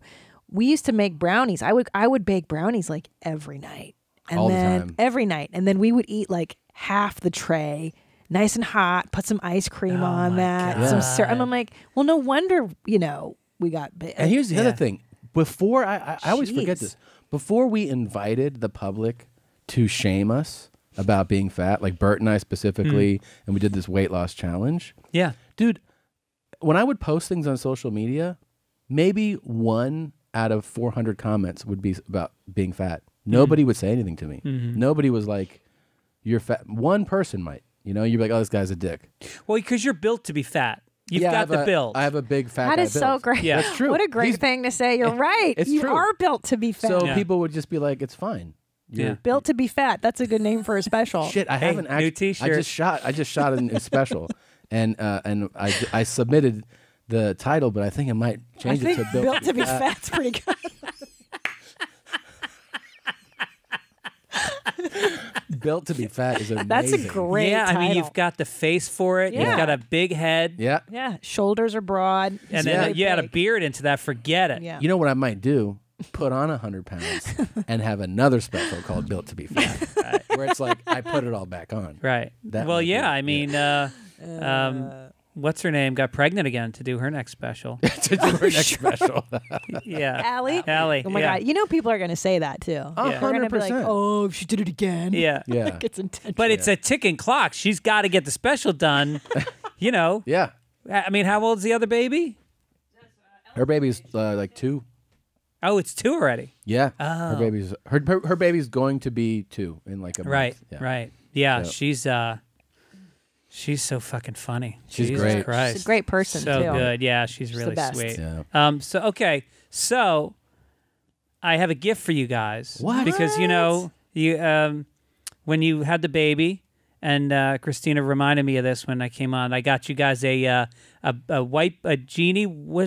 we used to make brownies. I would bake brownies like every night. And every night. And then we would eat like half the tray, nice and hot, put some ice cream on that. God. Some syrup. And I'm like, well, no wonder, you know, we got big. And here's the other thing. Before, I always forget this. Before we invited the public to shame us about being fat, like Bert and I specifically, and we did this weight loss challenge. Yeah. Dude, when I would post things on social media, maybe 1 out of 400 comments would be about being fat. Nobody would say anything to me. Nobody was like, you're fat. One person might. You know, you'd be like, oh, this guy's a dick. Well, because you're built to be fat. You've got the build. I have a big fat guy. That is so great. Yeah. That's true. What a great thing to say. You're right. You are built to be fat. So people would just be like, it's fine. You're built to be fat. That's a good name for a special. Shit, I haven't actually. New t-shirt. I just shot a special, and I submitted the title, but I think I might change it to built to be fat. Fat's pretty good. Built to be fat is amazing. That's a great title. I mean, you've got the face for it. Yeah. You've got a big head. Yeah. Yeah. Shoulders are broad. And then you add a beard into that. Forget it. Yeah. You know what I might do put on 100 pounds and have another special called Built to Be Fat, right, where it's like, I put it all back on. Right. That well, yeah, I mean, what's her name got pregnant again to do her next special. To do her next special. Yeah. Allie? Allie. Oh, my God. You know people are going to say that, too. 100%. They're going to be like, oh, she did it again. Yeah. Yeah. Like it's intentional. But it's a ticking clock. She's got to get the special done, you know. Yeah. I mean, how old's the other baby? Her baby's like 2. Oh, it's 2 already. Yeah. Oh. Her baby's going to be 2 in like a month. Right. Yeah. Right. Yeah. So. She's so fucking funny. She's great. Christ. She's a great person. So too. Good. Yeah. She's really sweet. Yeah. So okay. So I have a gift for you guys. What? Because you know you when you had the baby. And Christina reminded me of this when I came on. I got you guys a was it a wiper genie? No,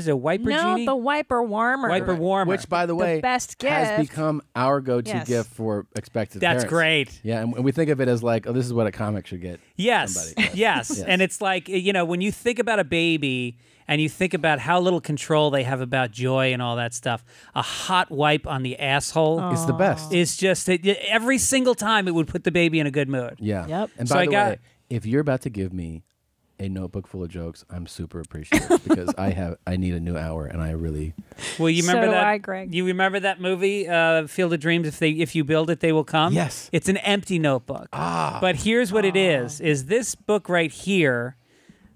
the wiper warmer. Wiper warmer. Which, by the way, the best gift. Has become our go-to gift for expected parents. That's great. Yeah, and we think of it as like, oh, this is what a comic should get. Yes, somebody. But, yes. And it's like, you know, when you think about a baby and you think about how little control they have about joy and all that stuff, a hot wipe on the asshole is the best. It's just that every single time it would put the baby in a good mood. Yeah. Yep. And by the way, if you're about to give me a notebook full of jokes, I'm super appreciative because I need a new hour, and I really. Well, you remember Greg. You remember that movie, Field of Dreams? If you build it, they will come. Yes. It's an empty notebook. Ah. But here's what it is: this book right here.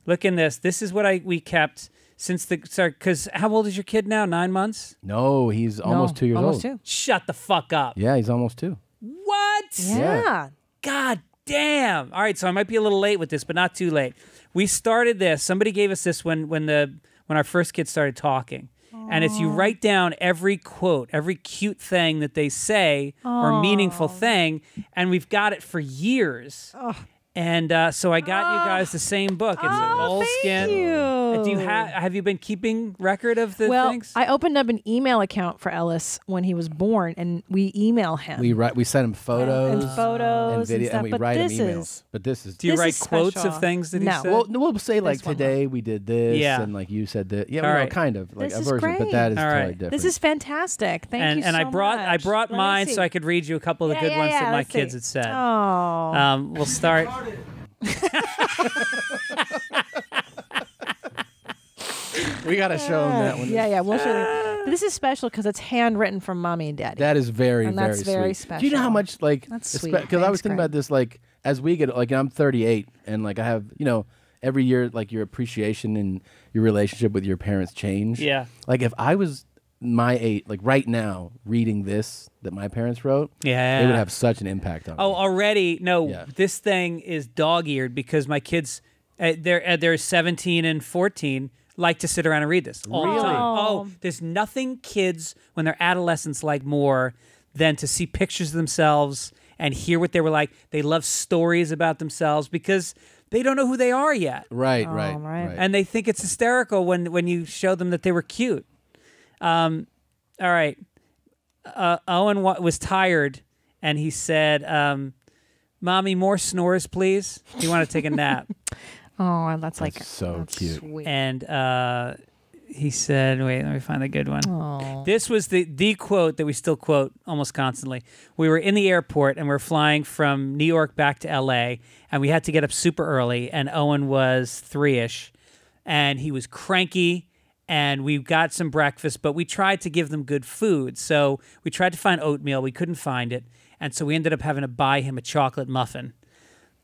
Look in this. This is what we kept since the start. Because how old is your kid now? 9 months? No, he's almost 2 years old. Almost 2. Shut the fuck up. Yeah, he's almost 2. What? Yeah. God damn. All right, so I might be a little late with this, but not too late. We started this. Somebody gave us this when our first kid started talking. Aww. And it's you write down every quote, every cute thing that they say or meaningful thing, and we've got it for years. Oh. And so I got you guys the same book. It's an old skin. Do you have you been keeping record of the things? Well, I opened up an email account for Ellis when he was born, and we email him. We send him photos and video, and we write him emails. But this is. Do you write quotes of things that he said? Well, we'll say like today we did this, and like you said that. Yeah, well, kind of like a version, but that is totally different. This is fantastic. Thank you so much. And I brought mine so I could read you a couple of the good ones that my kids had said. Oh, we'll start. We gotta show them that one. Yeah, we'll show them. This is special because it's handwritten from mommy and daddy. That is very, very special. Do you know how much like that's sweet? Because I was thinking about this like as we get like I'm 38 and like I have every year like your appreciation and your relationship with your parents change. Yeah. Like if I was my age, like right now, reading this that my parents wrote, yeah, it would have such an impact on me. Already, this thing is dog-eared because my kids, they're 17 and 14, like to sit around and read this all the time. Oh, there's nothing kids when they're adolescents like more than to see pictures of themselves and hear what they were like. They love stories about themselves because they don't know who they are yet. Right, right. And they think it's hysterical when you show them that they were cute. All right. Owen was tired, and he said, "Mommy, more snores, please. Do you want to take a nap?" Oh, that's cute. Sweet. And he said, "Wait, let me find the good one." Aww. This was the quote that we still quote almost constantly. We were in the airport, and we were flying from New York back to L.A., and we had to get up super early. And Owen was 3-ish, and he was cranky. And we got some breakfast, but we tried to give them good food. So we tried to find oatmeal. We couldn't find it. And so we ended up having to buy him a chocolate muffin.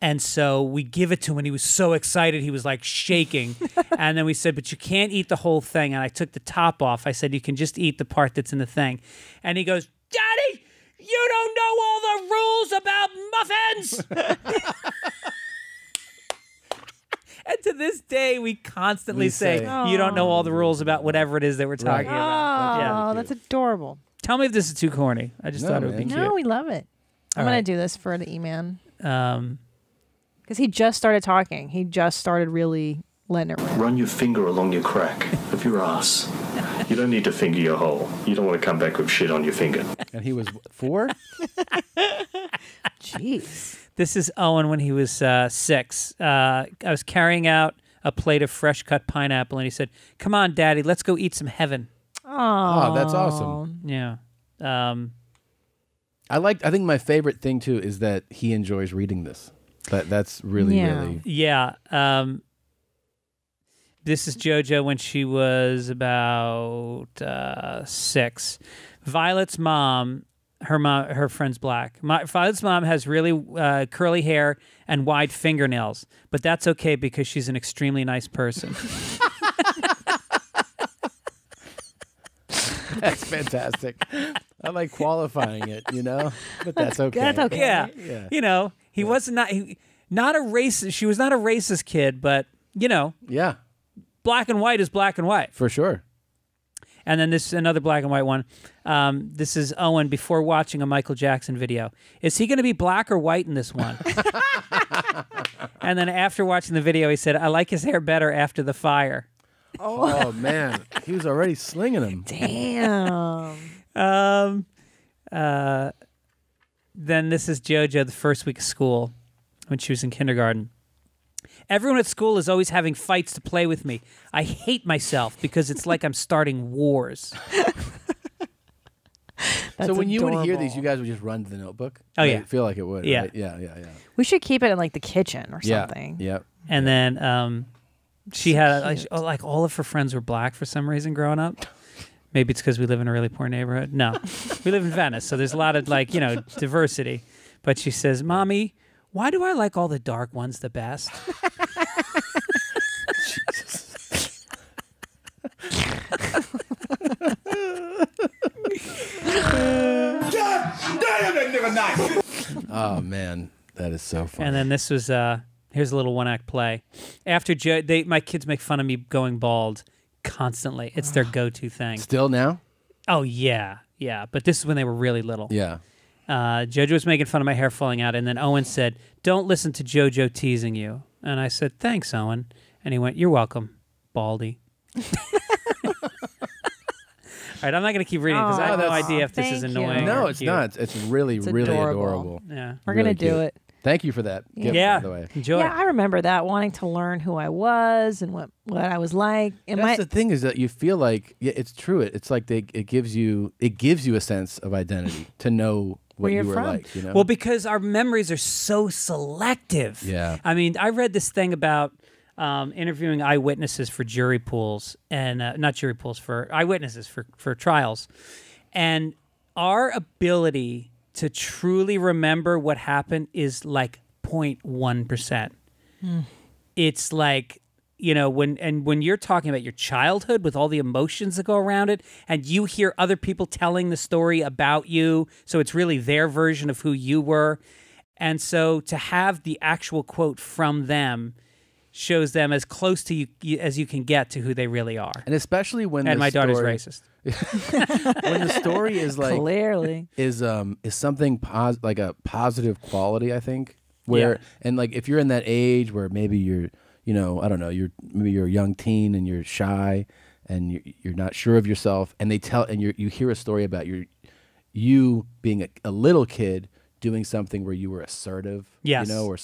And so we give it to him, and he was so excited. He was like shaking. And then we said, but you can't eat the whole thing. And I took the top off. I said, you can just eat the part that's in the thing. And he goes, Daddy, you don't know all the rules about muffins. And to this day, we constantly say, you don't know all the rules about whatever it is that we're talking about. Oh, yeah. That's adorable. Tell me if this is too corny. I just thought it would be cute. No, we love it. I'm going to do this for the E-Man. Because he just started talking. He just started really letting it run. Run your finger along your crack of your ass. You don't need to finger your hole. You don't want to come back with shit on your finger. And he was 4? Jeez. This is Owen when he was 6. I was carrying out a plate of fresh cut pineapple, and he said, "Come on, Daddy, let's go eat some heaven." Aww. Oh, that's awesome. Yeah. I think my favorite thing too is that he enjoys reading this. That's really, really. Yeah. This is JoJo when she was about 6. Violet's mom, her friend's black. Violet's mom has really curly hair and wide fingernails, but that's okay because she's an extremely nice person. That's fantastic. I like qualifying it, you know, but that's okay. That's okay. Yeah. Yeah. You know, he was not a racist. She was not a racist kid, but you know, yeah, black and white is black and white for sure. And then this is another black and white one. This is Owen before watching a Michael Jackson video. Is he going to be black or white in this one? And then after watching the video, he said, "I like his hair better after the fire." Oh, man, he was already slinging him. Damn. Then this is JoJo the first week of school when she was in kindergarten. Everyone at school is always having fights to play with me. I hate myself because it's like I'm starting wars. So when you would hear these, you guys would just run to the notebook? Oh, yeah. I feel like it would. Yeah. Right? Yeah, yeah, yeah. We should keep it in, like, the kitchen or something. Yeah, and then... she had like all of her friends were black for some reason growing up. Maybe it's because we live in a really poor neighborhood. No, we live in Venice, so there's a lot of like, you know, diversity. But she says, "Mommy, why do I like all the dark ones the best?" Jesus. Oh man, that is so funny. And then this was here's a little one-act play. After Joe, my kids make fun of me going bald constantly. It's their go-to thing. Still now? Oh, yeah. Yeah, but this is when they were really little. Yeah. JoJo was making fun of my hair falling out, and then Owen said, "Don't listen to JoJo teasing you." And I said, "Thanks, Owen." And he went, "You're welcome, baldy." All right, I'm not going to keep reading because I have no idea if this is annoying. No, it's not. It's really, really adorable. Yeah, we're going to do it. Thank you for that. Gift, yeah. By the way. Enjoy. Yeah, I remember that, wanting to learn who I was and what I was like. And that's the thing is that you feel like, yeah, it's true. It's like it gives you a sense of identity to know what you were like. You know? Well, because our memories are so selective. Yeah. I mean, I read this thing about interviewing eyewitnesses for jury pools and not jury pools, for eyewitnesses for trials, and our ability to truly remember what happened is like 0.1%. Mm. It's like, you know, when you're talking about your childhood with all the emotions that go around it, and you hear other people telling the story about you, so it's really their version of who you were. And so to have the actual quote from them shows them as close to you as you can get to who they really are. And especially when my daughter's racist. When the story is like clearly is something like a positive quality, I think, where and like if you're in that age where maybe you're, you know, I don't know, maybe you're a young teen and you're shy and you're not sure of yourself, and they tell and you hear a story about you being a little kid doing something where you were assertive, you know, or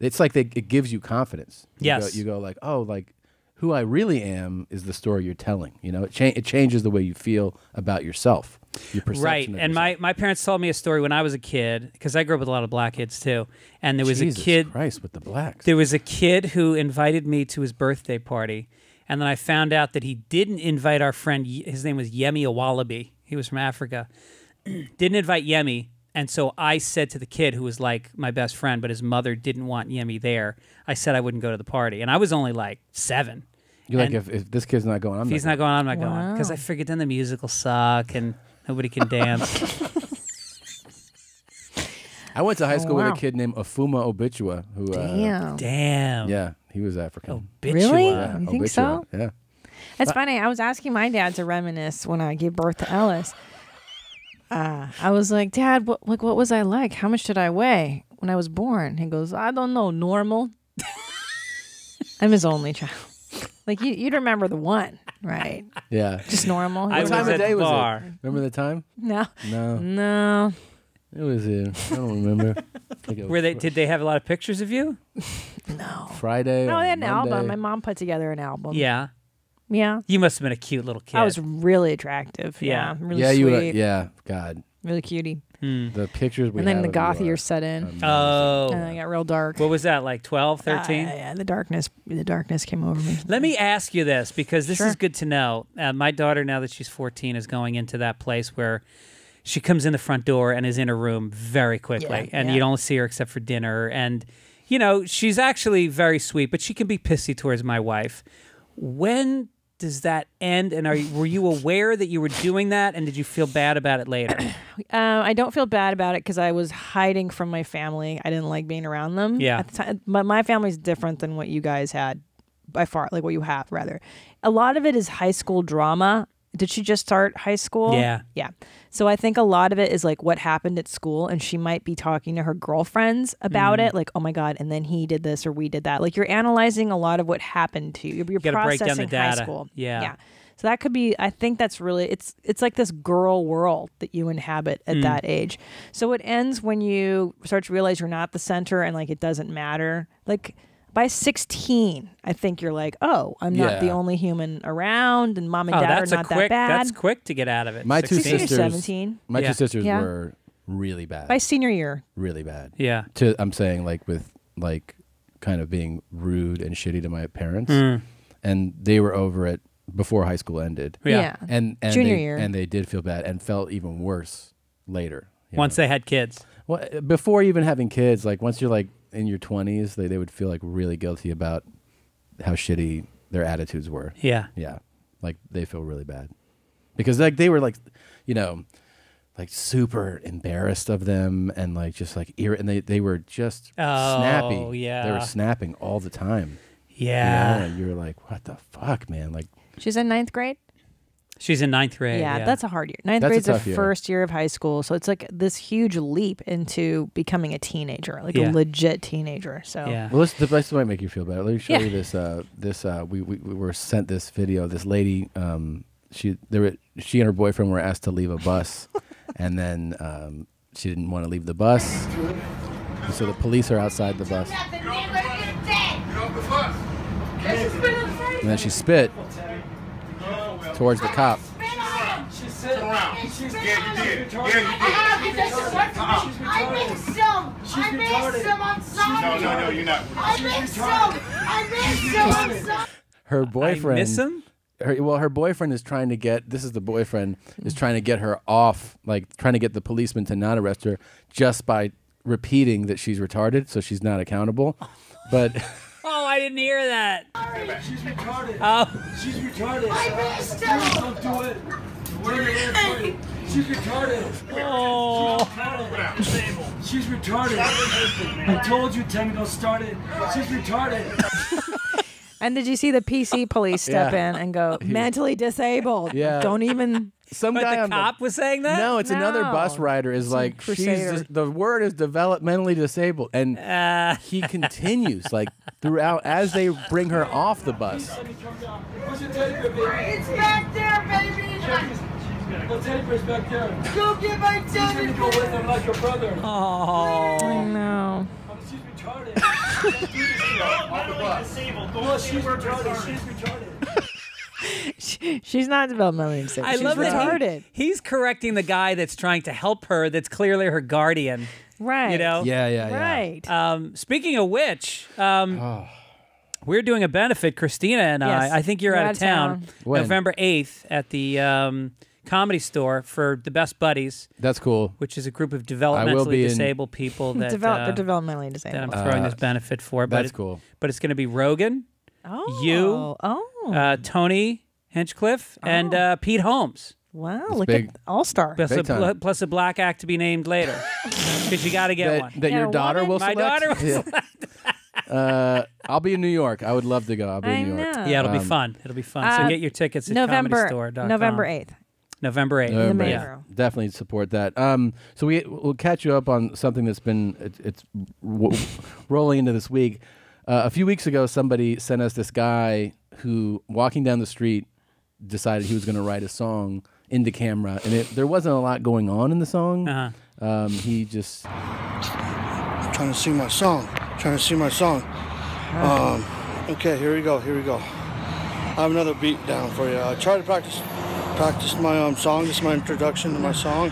it's like it gives you confidence. You go like, oh, like, who I really am is the story you're telling. You know, it changes the way you feel about yourself, your perception. Right, and my parents told me a story when I was a kid, because I grew up with a lot of black kids too. And there was a kid, Jesus Christ, with the blacks. There was a kid who invited me to his birthday party, and then I found out that he didn't invite our friend. His name was Yemi Awalabi. He was from Africa. Didn't invite Yemi, and so I said to the kid, who was like my best friend, but his mother didn't want Yemi there. I said I wouldn't go to the party, and I was only like 7. You're like, if this kid's not going, I'm not going. Because I figured then the music will suck and nobody can dance. I went to high school with a kid named Afuma Obichua. Who, damn. Yeah, he was African. Obichua. Really? Yeah, you think so? Yeah. That's funny. I was asking my dad to reminisce when I gave birth to Ellis. I was like, "Dad, what was I like? How much did I weigh when I was born?" He goes, "I don't know, normal." I'm his only child. Like, you'd remember the one, right? Yeah. Just normal. What time of day was it? Remember the time? No. No. No. It was, I don't remember. Did they have a lot of pictures of you? No. Friday? No, they had an album. My mom put together an album. Yeah. Yeah. You must have been a cute little kid. I was really attractive. Yeah. Really sweet. You were, God. Really cutie. Mm. The pictures we had. And then the gothier set in. Amazing. Oh. And then it got real dark. What was that, like 12, 13? Yeah, the darkness came over me. Let me ask you this, because this is good to know. My daughter, now that she's 14, is going into that place where she comes in the front door and is in her room very quickly. Yeah, and you don't see her except for dinner. And, you know, she's actually very sweet, but she can be pissy towards my wife. When does that end? And were you aware that you were doing that? And did you feel bad about it later? I don't feel bad about it because I was hiding from my family. I didn't like being around them. Yeah. At the time, my family's different than what you guys had by far, like what you have, rather. A lot of it is high school drama. Did she just start high school? Yeah. Yeah. So I think a lot of it is like what happened at school, and she might be talking to her girlfriends about it. Like, oh my God, and then he did this or we did that. Like you're analyzing a lot of what happened to you. You're processing break down the data. High school. Yeah. Yeah. So that could be, I think that's really, it's like this girl world that you inhabit at that age. So it ends when you start to realize you're not the center and like it doesn't matter. Like by 16, I think you're like, oh, I'm not the only human around, and mom and dad are not that bad. That's quick to get out of it. My 17. My two sisters were really bad. By senior year. Really bad. Yeah. I'm saying like with like kind of being rude and shitty to my parents. Mm. And they were over it before high school ended. Yeah. And Junior year. And they did feel bad and felt even worse later. Once they had kids. Well, before even having kids, like once you're like, in your 20s, they would feel like really guilty about how shitty their attitudes were. Yeah. Yeah. Like they feel really bad because like they were like, you know, like super embarrassed of them and like just like and they were just snappy. Oh yeah. They were snapping all the time. Yeah. You know? And you were like, what the fuck, man? Like she's in ninth grade. She's in ninth grade. Yeah, that's a hard year. Ninth grade's the first year of high school, so it's like this huge leap into becoming a teenager, like a legit teenager. So, well, this might make you feel better. Let me show you this. We were sent this video. This lady, she and her boyfriend were asked to leave a bus, and then she didn't want to leave the bus, and so the police are outside the bus. And then she spit towards the cop. She said, yeah, you did. I missed him. I'm sorry. Her boyfriend. I miss him? Her boyfriend is trying to get, this is the boyfriend, is trying to get her off, like trying to get the policeman to not arrest her just by repeating that she's retarded, so she's not accountable. But... Oh, I didn't hear that. She's retarded. Oh. She's retarded. I missed her. Don't do it. She's retarded. Oh. She's retarded. I told you, Tammy, don't start it. She's retarded. And did you see the PC police step in and go, mentally disabled? Yeah. Don't even... But the cop was saying that? No, it's another bus rider is like, the word is developmentally disabled. And he continues like throughout as they bring her off the bus. It's back there, baby. My teddy bear's back there. Go get my teddy bear. Go with him like your brother. Oh, no. She's retarded. She's retarded. She's retarded. She's not developmentally disabled. She's retarded. He's correcting the guy that's trying to help her. That's clearly her guardian, right? You know. Yeah, yeah, yeah. Right. Speaking of which, we're doing a benefit, Christina and I. I think you're out of town. November 8th at the Comedy Store for the Best Buddies. That's cool. Which is a group of developmentally disabled people that developmentally disabled. That I'm throwing this benefit for. But that's cool. But it's going to be Rogan. Oh. You. Oh. Tony Hinchcliffe and Pete Holmes. Wow, look at all-star. Plus a black act to be named later. Because you got to get one. That your daughter will select? My daughter will select. I'll be in New York. I would love to go. I'll be in New York. Yeah, it'll be fun. It'll be fun. So get your tickets at ComedyStore.com. November 8th. November 8th. Definitely support that. So we'll catch you up on something that's been rolling into this week. A few weeks ago, somebody sent us this guy who, walking down the street, decided he was going to write a song into camera, and there wasn't a lot going on in the song. He just... I'm trying to sing my song. Okay, here we go. I have another beat down for you. I try to practice my song. This is my introduction to my song.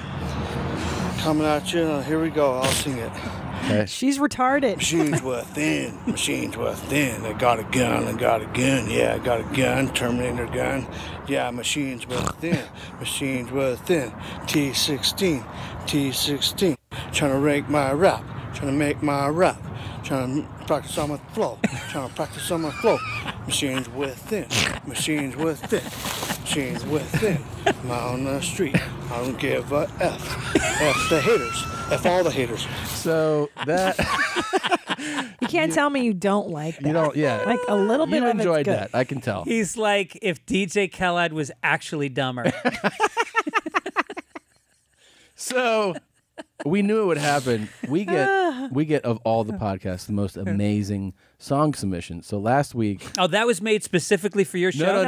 Coming at you. Here we go. I'll sing it. Okay. She's retarded. Machines were thin. Machines were thin. I got a gun. I got a gun. Yeah, I got a gun. Terminator gun. Yeah, machines were thin. Machines were thin. T16. T16. Trying to rake my rap. Trying to make my rap. Trying to practice on my flow. Trying to practice on my flow. Machines were thin. Machines were thin. Machines were thin. I'm out on the street. I don't give a F. F the haters. F all the haters. So that... You can't tell me you don't like that. You don't, yeah. Like a little bit of it's good. You enjoyed that. I can tell. He's like if DJ Khaled was actually dumber. So... We knew it would happen. We get of all the podcasts the most amazing song submissions. So last week, oh, that was made specifically for your show.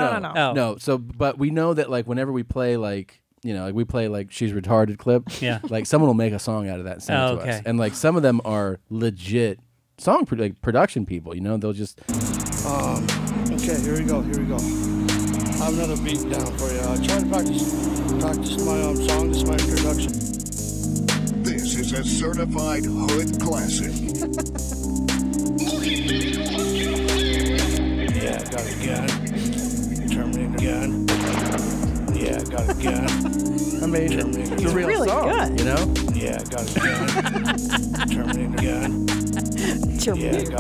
No. So, but we know that like whenever we play like we play like She's Retarded clip. Yeah. Like someone will make a song out of that and send it to us. And like some of them are legit song production people. You know, they'll just. Okay. Here we go. Here we go. I have another beat down for you. I try to practice my song. This is my introduction. This is a certified hood classic. Yeah, I got a gun. Terminator gun. Yeah, I got a gun. I mean, it's a real really song, good. You know? Yeah, I got a gun. Terminator gun. Terminator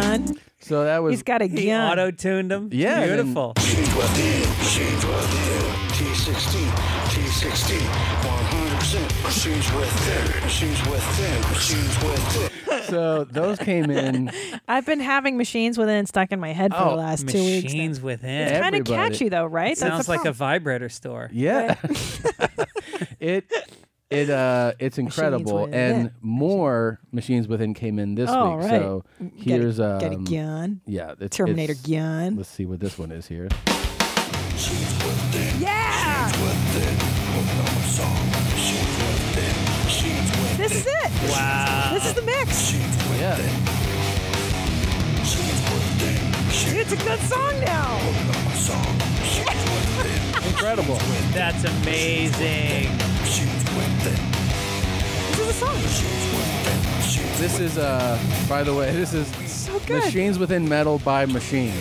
gun. So that was... He's got a gun. He auto-tuned him. Yeah. Beautiful. T16. T16, 100%. Machines were thin. Machines were thin. Machines were thin. So those came in. I've been having Machines Within stuck in my head for the last 2 weeks. Machines Within. It's kind of catchy though, right? Sounds like a vibrator store. Yeah. Right. It's incredible, and more Machines Within came in this week. Right. So here's get a gun. Yeah, it's, Terminator gun. Let's see what this one is here. Yeah! This is it! Wow! This is the mix! Yeah. Dude, it's a good song now! Incredible! That's amazing! This is a song! This is, by the way, this is so good. Machines Within Metal by Machines.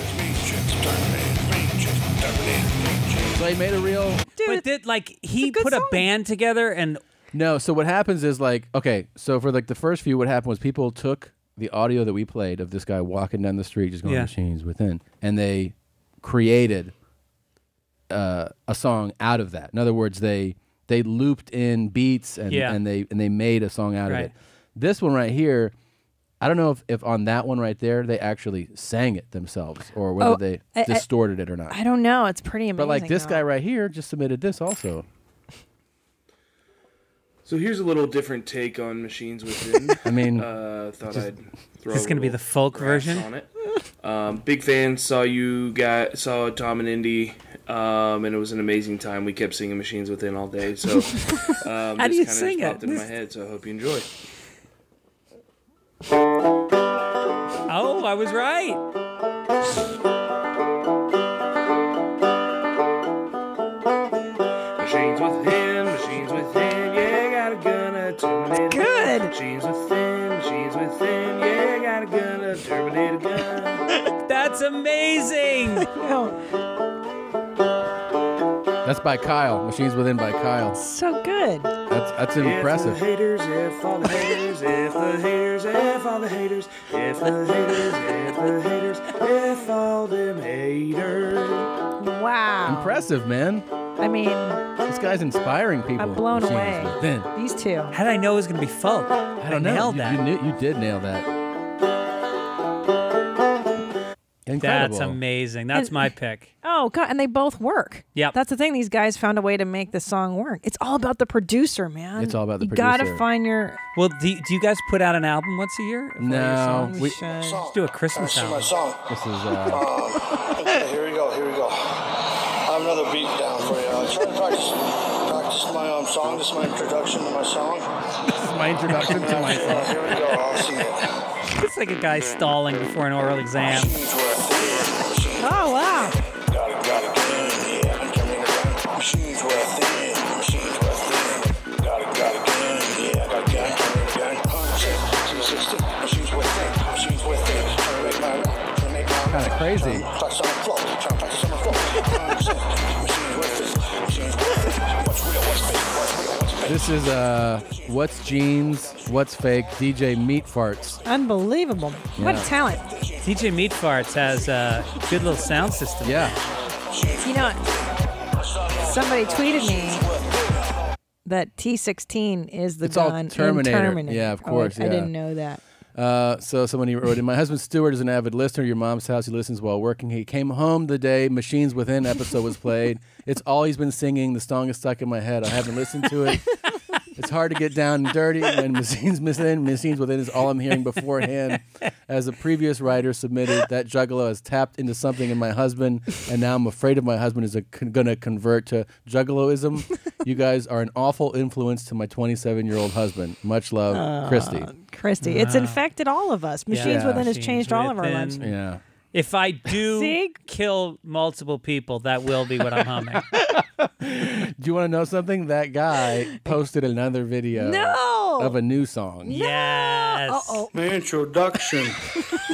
So he made a real... Dude, but did, like, he put a band together and... No, so what happens is, like, okay, so for, like, the first few, what happened was people took the audio that we played of this guy walking down the street just going, Machines Within, and they created a song out of that. In other words, they looped in beats and they made a song out of it. This one right here... I don't know if on that one right there they actually sang it themselves or whether they distorted it or not. I don't know. It's pretty amazing. But like this guy right here just submitted this also. So here's a little different take on Machines Within. I mean, thought I'd throw. This is gonna be the folk version on it. Big fan. Saw Tom and Indy, and it was an amazing time. We kept singing Machines Within all day. So how do you sing it? Popped in my head. So I hope you enjoy. Oh, I was right. Machines within, yeah, got a gun, a terminator. Good. Machines within, yeah, got a gun, a terminator gun. That's amazing. That's by Kyle. Machines Within by Kyle. So good. That's impressive. If the haters, if all the haters, if the haters, if all the haters, if the haters, if the haters, if all them haters. Wow. Impressive, man. I mean, this guy's inspiring people. I'm blown away. Within. These two. How did I know it was going to be folk? I don't know. Nailed that. You did nail that. Incredible. That's amazing. That's my pick. Oh, God, and they both work. Yeah. That's the thing. These guys found a way to make the song work. It's all about the producer, man. It's all about the producer. You got to find your... Well, do you guys put out an album once a year? No. We should. Let's do a Christmas album. My song. This is... okay, here we go, here we go. I have another beat down for you. I try to practice my song. This is my introduction to my song. This is my introduction to my song. Here we go, I'll see it. It's like a guy stalling before an oral exam. Oh, wow. crazy. This is what's jeans, what's fake, DJ Meat Farts. Unbelievable. Yeah. What a talent. DJ Meat Farts has a good little sound system. Yeah. You know, somebody tweeted me that T-16 is the gun in Terminator. Yeah, of course. Oh, yeah. I didn't know that. So someone wrote in, my husband Stuart is an avid listener. Your Mom's House. He listens while working. He came home the day Machines Within episode was played. It's all he's been singing. The song is stuck in my head. I haven't listened to it. It's hard to get down and dirty when Machines Within is all I'm hearing beforehand. As a previous writer submitted, that juggalo has tapped into something in my husband, and now I'm afraid of my husband is going to convert to juggaloism. You guys are an awful influence to my 27-year-old husband. Much love, Christy. Christy, it's infected all of us. Machines Within has changed all of our lives. Yeah. If I do kill multiple people, that will be what I'm humming. Do you want to know something? That guy posted another video of a new song. Yes. Uh-oh. My introduction.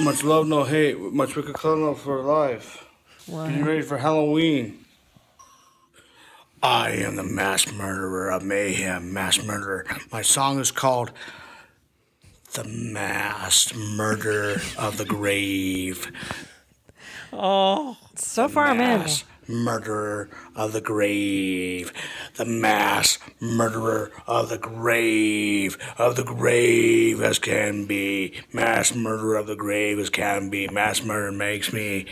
Much love, no hate. Much wicked color for life. Wow. Are you ready for Halloween? I am the mass murderer of mayhem, mass murderer. My song is called The Mass Murder of the Grave. Oh, so far I'm in. Murderer of the grave, the mass murderer of the grave as can be, mass murderer of the grave as can be. Mass murder makes me.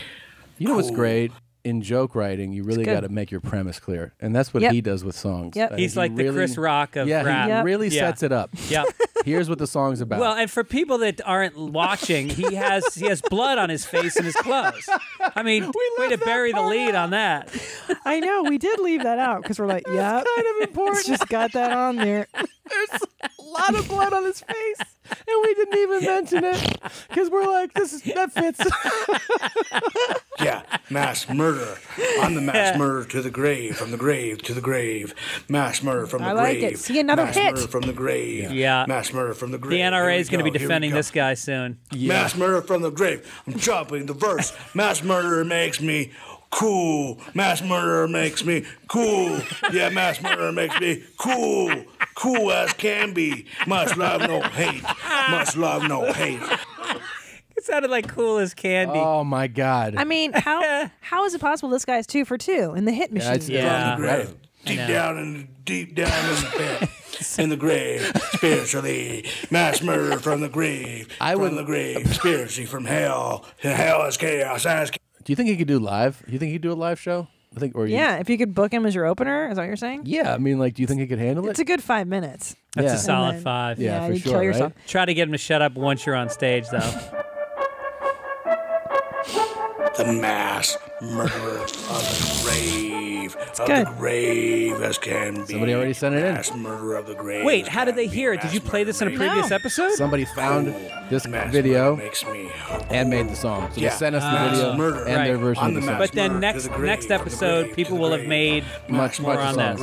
You know what's great in joke writing? You really got to make your premise clear, and that's what he does with songs. Yep. He's like the Chris Rock of rap. He really sets it up. Yep. Here's what the song's about. Well, and for people that aren't watching, he has blood on his face and his clothes. I mean, way to bury the lead on that. I know, we did leave that out because we're like, yeah, kind of important. It's just got that on there. There's a lot of blood on his face, and we didn't even mention it because we're like, that fits. Yeah, mass murder. I'm the mass murderer to the grave, from the grave to the grave. Mass murder from the grave. I like it. See another hit. Mass murder from the grave. Yeah. Mass murder from the grave. The NRA is going to be defending this guy soon. Yeah. Mass murder from the grave. I'm chopping the verse. Mass murderer makes me cool. Mass murderer makes me cool. Yeah, mass murderer makes me cool. Cool as can be. Must love, no hate. Must love, no hate. It sounded like cool as candy. Oh my God! I mean, how is it possible this guy's 2 for 2 in the hit machine? Yeah, right. Deep down in the pit, in the grave, spiritually, mass murder from the grave. The grave, spiritually from hell. Hell is chaos. Do you think he could do live? Do you think he'd do a live show? I think, if you could book him as your opener, is that what you're saying? Yeah, I mean, like, do you think he could handle it? It's a good 5 minutes. That's a solid 5. Yeah, for sure. Kill yourself. Right? Try to get him to shut up once you're on stage, though. The mass murderer of the grave. The grave as can be. Somebody already sent it in. Mass murderer of the grave. Wait, how did they hear it? Did you play this in a previous episode? Somebody found this video and made the song. So they sent us the video and their version of the song. But then next episode, people will have made much more on that.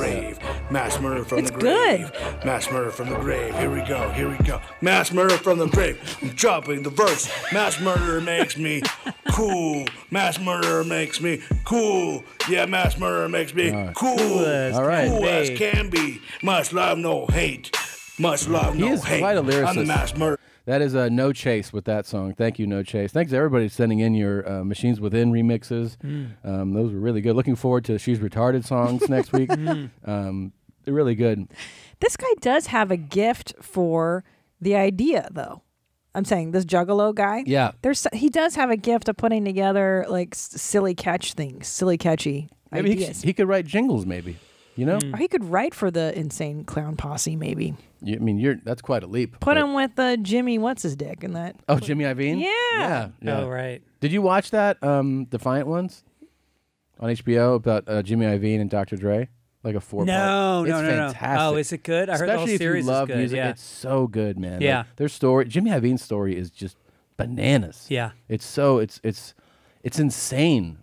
Mass murder from the grave. It's good. Mass murder from the grave. Here we go. Here we go. Mass murder from the grave. I'm chopping the verse. Mass murderer makes me cool. Mass murderer makes me cool. Yeah, mass murderer makes me cool. All right. Cool as can be. Must love, no hate. Must love, no hate. He is quite a lyricist. I'm the mass murderer. That is No Chase with that song. Thank you, No Chase. Thanks to everybody sending in your Machines Within remixes. Those were really good. Looking forward to She's Retarded songs next week. They're really good. This guy does have a gift for the idea, though. I'm saying this juggalo guy. Yeah, he does have a gift of putting together like silly catchy ideas. He could write jingles, maybe. You know, or he could write for the Insane Clown Posse, maybe. I mean, that's quite a leap. Put him with Jimmy, what's his dick, and that. Oh, Jimmy Iovine. Yeah. Oh, right. Did you watch that Defiant Ones on HBO about Jimmy Iovine and Dr. Dre? Like a 4-part. No, it's fantastic. Oh, is it good? I heard the whole series is good. Especially if you love music, it's so good, man. Yeah, like, their story, Jimmy Iovine's story, is just bananas. Yeah, it's insane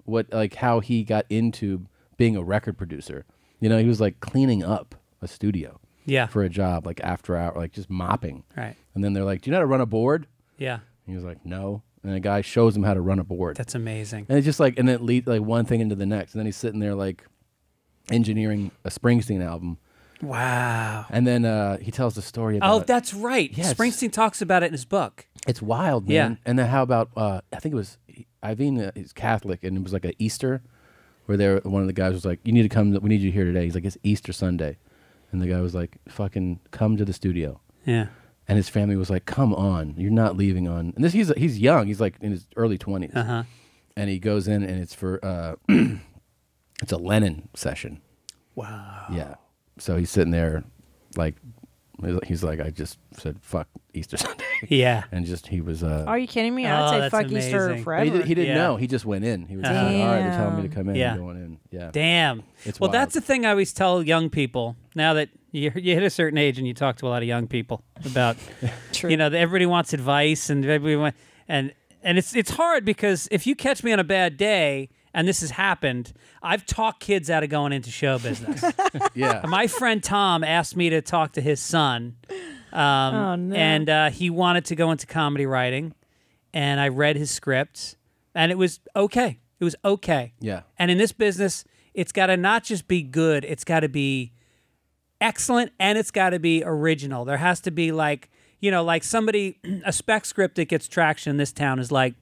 how he got into being a record producer. You know, he was like cleaning up a studio. Yeah, for a job, like after hour, like just mopping. Right. And then they're like, "Do you know how to run a board?" Yeah. And he was like, "No." and a guy shows him how to run a board. That's amazing. And it's just like, and it leads like one thing into the next, and then he's sitting there like engineering a Springsteen album. Wow. And then he tells the story about it. That's right. Yes. Springsteen talks about it in his book. It's wild, man. Yeah. And then how about, I think it was Iovine is Catholic, and it was like an Easter where one of the guys was like, you need to come, we need you here today. He's like, it's Easter Sunday. And the guy was like, fucking come to the studio. Yeah. And his family was like, come on, you're not leaving on. And this, he's young. He's like in his early 20s. Uh-huh. And he goes in, and it's for, it's a Lennon session. Wow. Yeah. So he's sitting there, like, he's like, I just said fuck Easter Sunday. Yeah. And just he was. Are you kidding me? I'd say fuck amazing. Easter forever. He didn't know. He just went in. He was just like, all right, they're telling me to come in. Yeah. I'm going in. Yeah. Damn. It's wild. That's the thing I always tell young people. Now that you hit a certain age and you talk to a lot of young people about, you know, everybody wants advice and everybody wants, and it's hard because if you catch me on a bad day. And this has happened. I've talked kids out of going into show business. Yeah. My friend Tom asked me to talk to his son. Oh, no. And he wanted to go into comedy writing. And I read his scripts. And it was okay. It was okay. Yeah. And in this business, it's got to not just be good. It's got to be excellent. And it's got to be original. There has to be like, you know, like somebody, a spec script that gets traction in this town is like,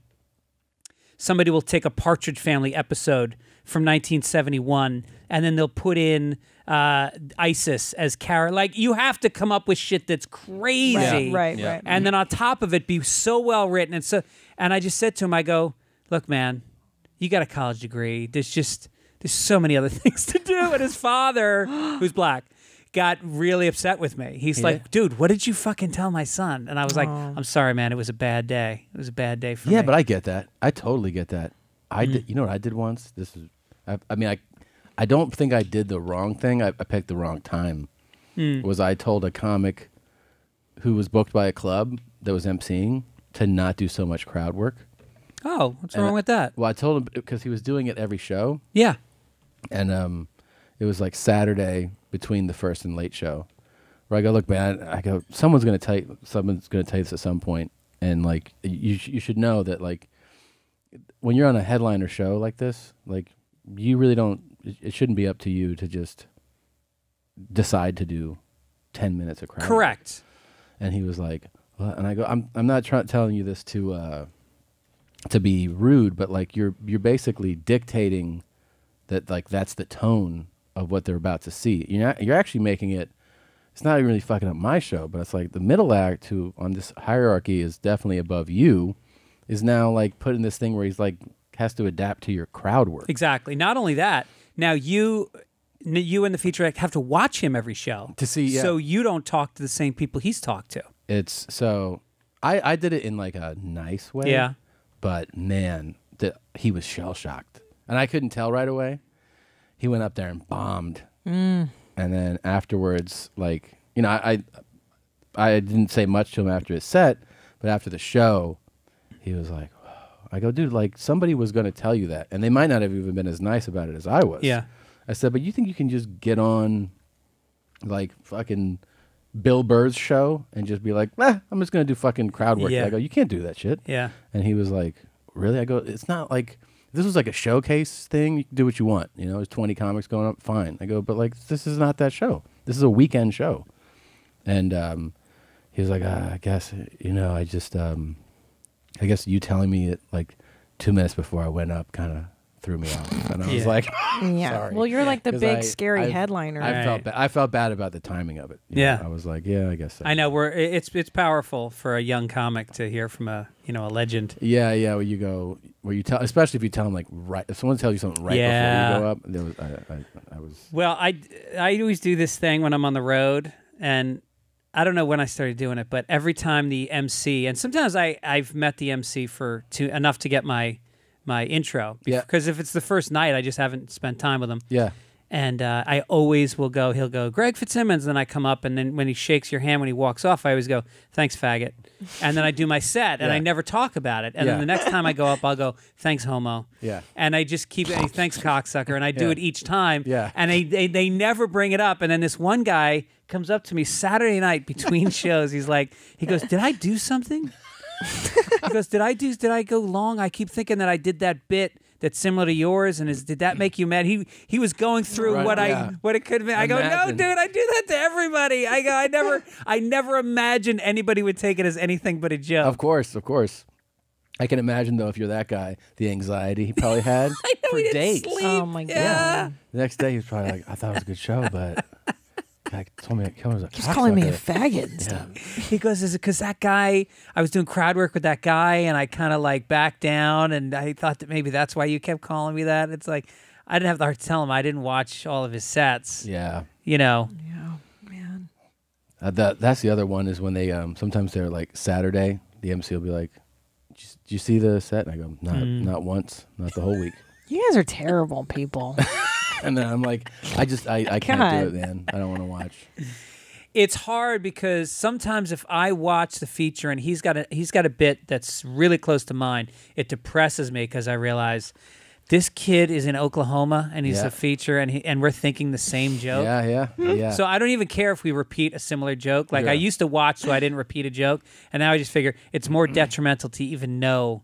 somebody will take a Partridge Family episode from 1971, and then they'll put in ISIS as Kara. Like, you have to come up with shit that's crazy. Right, right, yeah. Right. And then on top of it, be so well written. And so, and I just said to him, I go, look, man, you got a college degree. There's so many other things to do. And his father, who's black, got really upset with me. He's like, dude, what did you fucking tell my son? And I was like, I'm sorry, man. It was a bad day. It was a bad day for me. Yeah, but I get that. I totally get that. You know what I did once? This is, I mean, I don't think I did the wrong thing. I picked the wrong time. Was I told a comic who was booked by a club that was emceeing to not do so much crowd work. Oh, what's wrong with that? Well, I told him because he was doing it every show. Yeah. And it was like Saturday between the first and late show, where I go, look, man, I go, someone's gonna tell you this at some point, and like you should know that like when you're on a headliner show like this, like you really don't, it shouldn't be up to you to just decide to do 10 minutes of crowd. Correct. And he was like, well, and I go, I'm not telling you this to be rude, but like you're basically dictating that like that's the tone of what they're about to see. You're actually making it, it's not even really fucking up my show, but it's like the middle act who on this hierarchy is definitely above you is now like put in this thing where he's like has to adapt to your crowd work. Exactly. Not only that, now you and the feature act have to watch him every show. To see, yeah. So you don't talk to the same people he's talked to. It's, so I did it in like a nice way. Yeah. But man, he was shell-shocked. And I couldn't tell right away. He went up there and bombed. And then afterwards, like, you know, I didn't say much to him after his set, but after the show, he was like, whoa. I go, dude, like somebody was going to tell you that. And they might not have even been as nice about it as I was. Yeah. I said, but you think you can just get on like fucking Bill Burr's show and just be like, I'm just going to do fucking crowd work. Yeah. I go, you can't do that shit. Yeah. And he was like, really? I go, it's not like, this was like a showcase thing. You can do what you want. You know, there's 20 comics going up. Fine. I go, but like, this is not that show. This is a weekend show. And he was like, I guess, you know, I just, I guess you telling me it like 2 minutes before I went up kind of threw me off. And I was like, yeah. Sorry. Well, you're like the big scary headliner. I felt bad about the timing of it. You know? I was like, yeah, I guess so. I know it's powerful for a young comic to hear from a, you know, a legend. Yeah, yeah. Where you go, where you tell, especially if you tell them like right, if someone tells you something right before you go up. I always do this thing when I'm on the road, and I don't know when I started doing it, but every time the MC, and sometimes I've met the MC enough to get my intro. Yeah. Because if it's the first night, I just haven't spent time with them. Yeah. And I always will go, he'll go, Greg Fitzsimmons, and then I come up, and then when he shakes your hand when he walks off, I always go, thanks, faggot. And then I do my set, and I never talk about it. And then the next time I go up, I'll go, thanks, homo. Yeah. And I just keep, thanks, cocksucker, and I do it each time. Yeah. And they never bring it up. And then this one guy comes up to me Saturday night between shows. He goes, did I do something? Because did I go long? I keep thinking that I did that bit that's similar to yours, and did that make you mad? He was going through what it could have been. I go, no, dude, I do that to everybody. I go, I never imagined anybody would take it as anything but a joke. Of course, of course. I can imagine though, if you're that guy, the anxiety he probably had for days. Oh my god! The next day he was probably like, I thought it was a good show, but guy told me I was a cocksucker. He's calling me a faggot and stuff. Yeah. He goes, is it because that guy? I was doing crowd work with that guy, and I kind of like backed down, and I thought that maybe that's why you kept calling me that. It's like I didn't have the heart to tell him. I didn't watch all of his sets. Yeah, you know. Yeah, man. That's the other one is when they sometimes they're like Saturday, the MC will be like, do you see the set? And I go, not once, not the whole week. You guys are terrible people. And then I'm like, I can't do it, man. I don't want to watch. It's hard because sometimes if I watch the feature and he's got a bit that's really close to mine, it depresses me because I realize this kid is in Oklahoma and he's a feature and we're thinking the same joke. Yeah. So I don't even care if we repeat a similar joke. Like I used to watch so I didn't repeat a joke, and now I just figure it's more detrimental to even know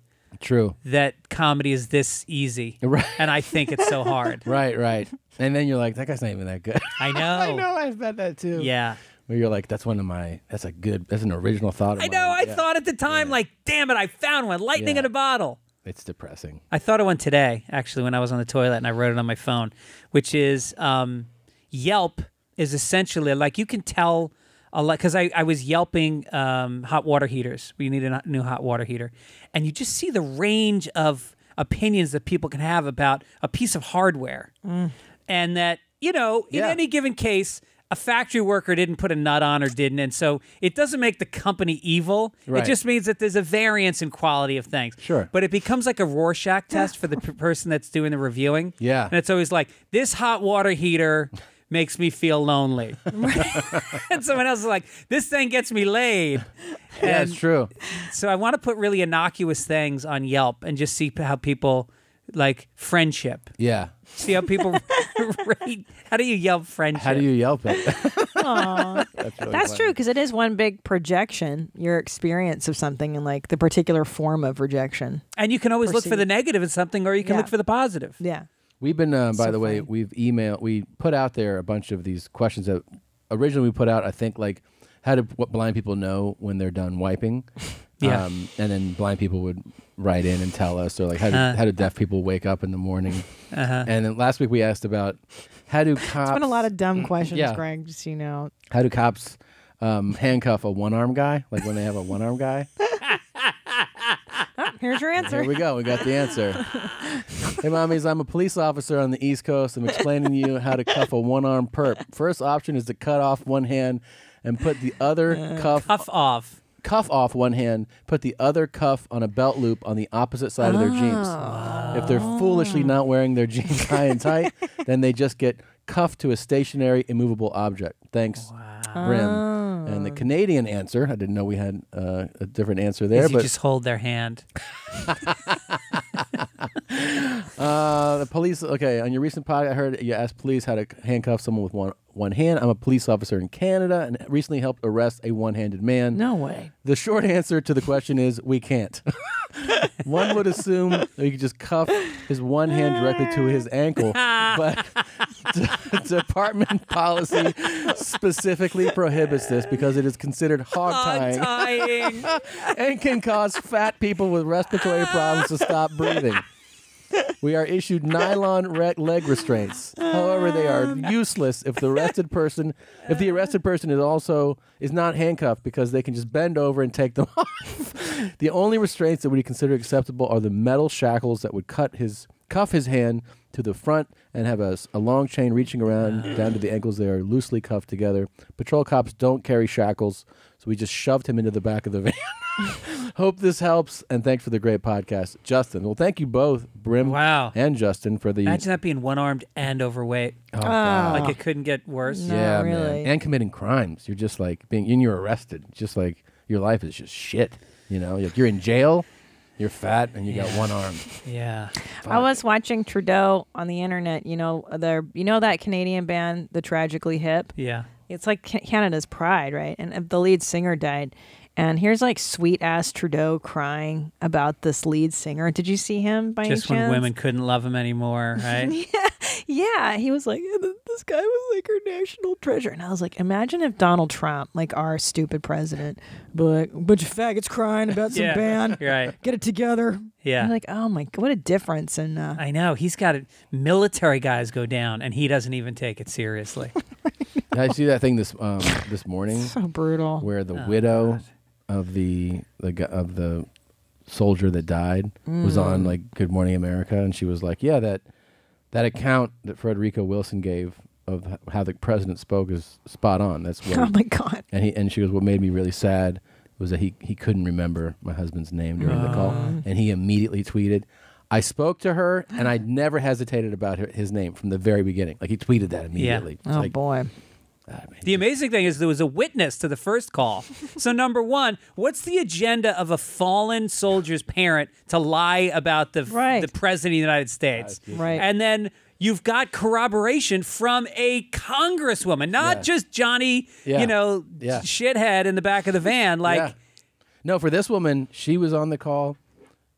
that comedy is this easy. Right. And I think it's so hard. Right. And then you're like, that guy's not even that good. I know. I know, I've had that too. Yeah. Where you're like, that's an original thought of mine. I know, I thought at the time, like, damn it, I found one. Lightning in a bottle. It's depressing. I thought of one today, actually, when I was on the toilet, and I wrote it on my phone, which is Yelp is essentially, like, you can tell a lot, because I was Yelping hot water heaters. We need a new hot water heater. And you just see the range of opinions that people can have about a piece of hardware. And that, you know, in any given case, a factory worker didn't put a nut on or didn't, and so it doesn't make the company evil. Right. It just means that there's a variance in quality of things. Sure. But it becomes like a Rorschach test for the person that's doing the reviewing. Yeah. And it's always like, this hot water heater makes me feel lonely. And someone else is like, this thing gets me laid. And yeah, it's true. So I want to put really innocuous things on Yelp and just see how people... like friendship. Yeah. See how people rate. How do you Yelp friendship? How do you Yelp it? Aww. That's true, because it is one big projection, your experience of something and like the particular form of rejection. And you can always look for the negative in something, or you can look for the positive. Yeah. We've been, by the way, we put out there a bunch of these questions that originally we put out, I think, like, what blind people know when they're done wiping. Yeah. And then blind people would write in and tell us, or like, how do deaf people wake up in the morning? And then last week we asked about how do cops... It's been a lot of dumb questions, Greg, just so you know. How do cops handcuff a one-armed guy? Like when they have a one-armed guy? Here's your answer. Here we go. We got the answer. Hey, mommies, I'm a police officer on the East Coast. I'm explaining to you how to cuff a one-armed perp. First option is to cut off one hand and put the other cuff off one hand, put the other cuff on a belt loop on the opposite side of their jeans. Wow. If they're foolishly not wearing their jeans high and tight, then they just get cuffed to a stationary, immovable object. Thanks, Brim. And the Canadian answer, I didn't know we had a different answer there. But you just hold their hand. The police, okay, on your recent podcast, I heard you asked police how to handcuff someone with one hand. I'm a police officer in Canada and recently helped arrest a one-handed man. No way. The short answer to the question is, we can't. One would assume that you could just cuff his one hand directly to his ankle, but department policy specifically prohibits this because it is considered hog tying and can cause fat people with respiratory problems to stop breathing. We are issued nylon leg restraints. However, they are useless if the arrested person is not handcuffed, because they can just bend over and take them off. The only restraints that we consider acceptable are the metal shackles that would cuff his hand to the front and have a long chain reaching around down to the ankles. They are loosely cuffed together. Patrol cops don't carry shackles, so we just shoved him into the back of the van. Hope this helps, and thanks for the great podcast, Justin. Well, thank you both, Brim and Justin, for the... Imagine that being one-armed and overweight. Oh, God. Like it couldn't get worse. No, yeah, really. Man. And committing crimes. You're just like you're arrested. Just like your life is just shit. You know, you're in jail, you're fat, and you got one arm. Yeah. Fuck. I was watching Trudeau on the internet. You know, that Canadian band, The Tragically Hip? Yeah. It's like Canada's pride, right? And the lead singer died. And here's like sweet ass Trudeau crying about this lead singer. Did you see him by any chance? Just when women couldn't love him anymore, right? Yeah, he was like, this guy was like our national treasure. And I was like, imagine if Donald Trump, like our stupid president, but like, a bunch of faggots crying about some band. Right. Get it together. Yeah. Like, oh my God, what a difference. And I know. He's got it. Military guys go down and he doesn't even take it seriously. I see that thing this this morning. It's so brutal. Where the widow of the soldier that died was on like Good Morning America, and she was like, "Yeah, that account that Frederica Wilson gave of how the president spoke is spot on. That's what." Oh my God! And she goes, "What made me really sad was that he couldn't remember my husband's name during the call, and he immediately tweeted." I spoke to her, and I never hesitated about his name from the very beginning. Like, he tweeted that immediately. Yeah. Oh, like, boy. The amazing thing is there was a witness to the first call. So, number one, what's the agenda of a fallen soldier's parent to lie about the president of the United States? Right. And then you've got corroboration from a congresswoman, not just Johnny, you know, shithead in the back of the van. Like, no, for this woman, she was on the call.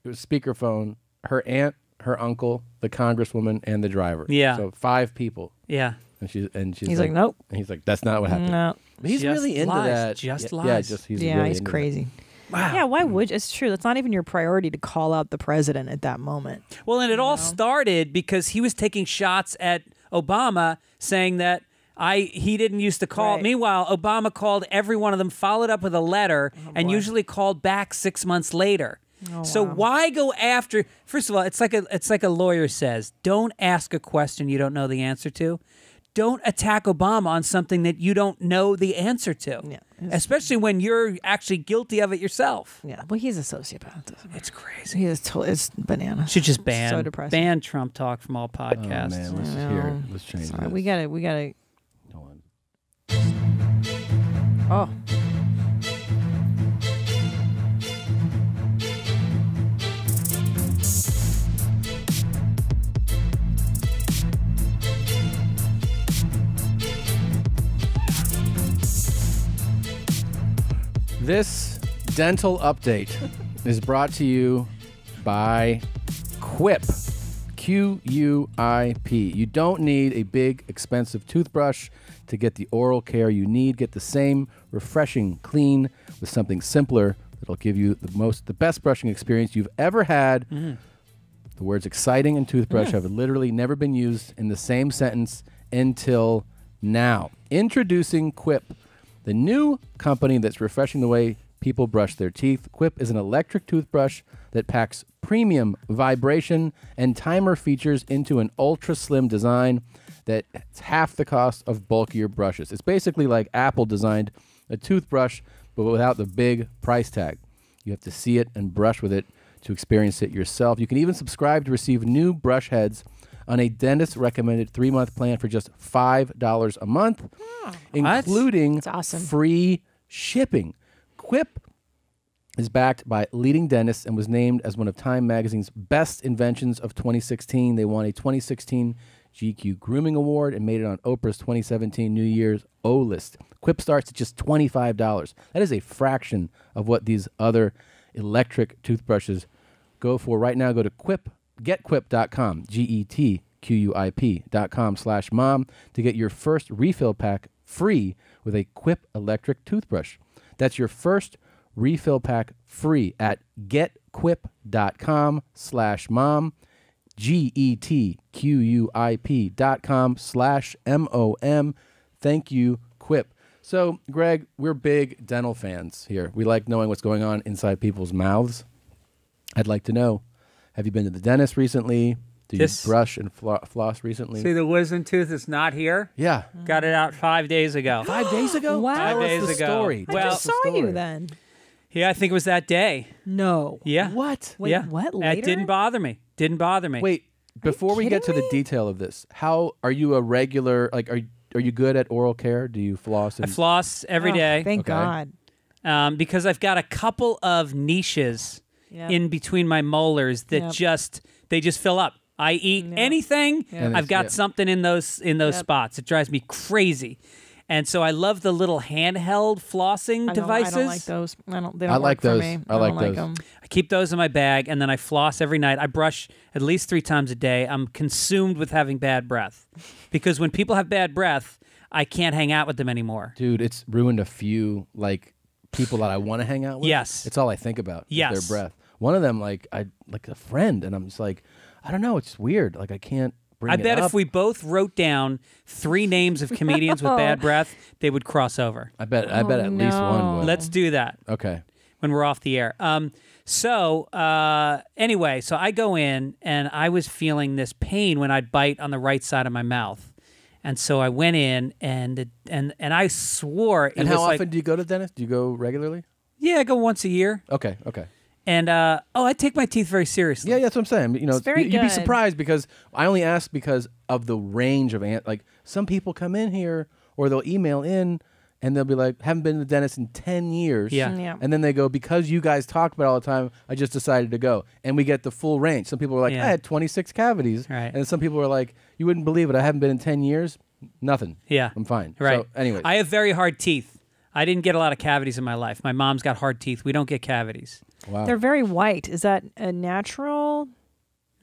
It was speakerphone. Her aunt, her uncle, the congresswoman, and the driver. Yeah. So 5 people. Yeah. And he's like, nope. And he's like, that's not what happened. No. But he's just really into that. Just lies. Yeah, he's crazy. Wow. Yeah, why would you? It's true. That's not even your priority to call out the president at that moment. Well, and it all started because he was taking shots at Obama, saying that he didn't used to call. Right. Meanwhile, Obama called every one of them, followed up with a letter, and usually called back 6 months later. Oh, so why go after? First of all, it's like a lawyer says, don't ask a question you don't know the answer to. Don't attack Obama on something that you don't know the answer to. Yeah, especially when you're actually guilty of it yourself. Yeah, well, he's a sociopath. It's crazy. It's bananas. Should just ban Trump talk from all podcasts. Oh, man, let's hear it. Let's change it. We gotta. Hold on. Oh. This dental update is brought to you by Quip, Q-U-I-P. You don't need a big, expensive toothbrush to get the oral care you need. Get the same refreshing clean with something simpler that'll give you the best brushing experience you've ever had. The words exciting and toothbrush have literally never been used in the same sentence until now. Introducing Quip, the new company that's refreshing the way people brush their teeth. Quip is an electric toothbrush that packs premium vibration and timer features into an ultra-slim design that's half the cost of bulkier brushes. It's basically like Apple designed a toothbrush, but without the big price tag. You have to see it and brush with it to experience it yourself. You can even subscribe to receive new brush heads on a dentist-recommended 3-month plan for just $5 a month, including free shipping. Quip is backed by leading dentists and was named as one of Time Magazine's best inventions of 2016. They won a 2016 GQ Grooming Award and made it on Oprah's 2017 New Year's O-List. Quip starts at just $25. That is a fraction of what these other electric toothbrushes go for. Right now, go to Quip.com. GetQuip.com, GetQuip.com/mom to get your first refill pack free with a Quip electric toothbrush. That's your first refill pack free at GetQuip.com/mom, GetQuip.com/mom. Thank you, Quip. So, Greg, we're big dental fans here. We like knowing what's going on inside people's mouths. I'd like to know. Have you been to the dentist recently? Do you brush and floss recently? See, the wisdom tooth is not here. Yeah. Got it out 5 days ago. 5 days ago? Wow. 5 days ago. Story. I just saw you then. Yeah, I think it was that day. No. Yeah. What? Wait, what? Later? That didn't bother me. Didn't bother me. Wait, before we get to the detail of this, how are you a regular, like, are you good at oral care? Do you floss? I floss every day. Thank God. Because I've got a couple of niches in between my molars that just fill up. I eat anything, I've got something in those spots. It drives me crazy. And so I love the little handheld flossing devices. I don't like those. They don't work for me. I don't like those. I keep those in my bag, and then I floss every night. I brush at least 3 times a day. I'm consumed with having bad breath, because when people have bad breath, I can't hang out with them anymore. Dude, it's ruined a few people that I want to hang out with. Yes, it's all I think about. Yes, is their breath. One of them, like a friend, and I'm just like, I don't know. It's weird. Like I can't. I bet if we both wrote down 3 names of comedians with bad breath, they would cross over. I bet at least one would. Let's do that. Okay. When we're off the air. Anyway, so I go in and I was feeling this pain when I'd bite on the right side of my mouth. And so I went in and I swore. And how often do you go to the dentist? Do you go regularly? Yeah, I go once a year. Okay, okay. And, I take my teeth very seriously. Yeah, that's what I'm saying. You know, you'd be surprised, because I only ask because of the range of, some people come in here or they'll email in and they'll be like, haven't been to the dentist in 10 years. Yeah. Yeah. And then they go, because you guys talked about it all the time, I just decided to go. And we get the full range. Some people are like, yeah, I had 26 cavities. Right. And some people are like, you wouldn't believe it. I haven't been in 10 years. Nothing. Yeah. I'm fine. Right. So, anyways. I have very hard teeth. I didn't get a lot of cavities in my life. My mom's got hard teeth. We don't get cavities. Wow. They're very white. Is that a natural?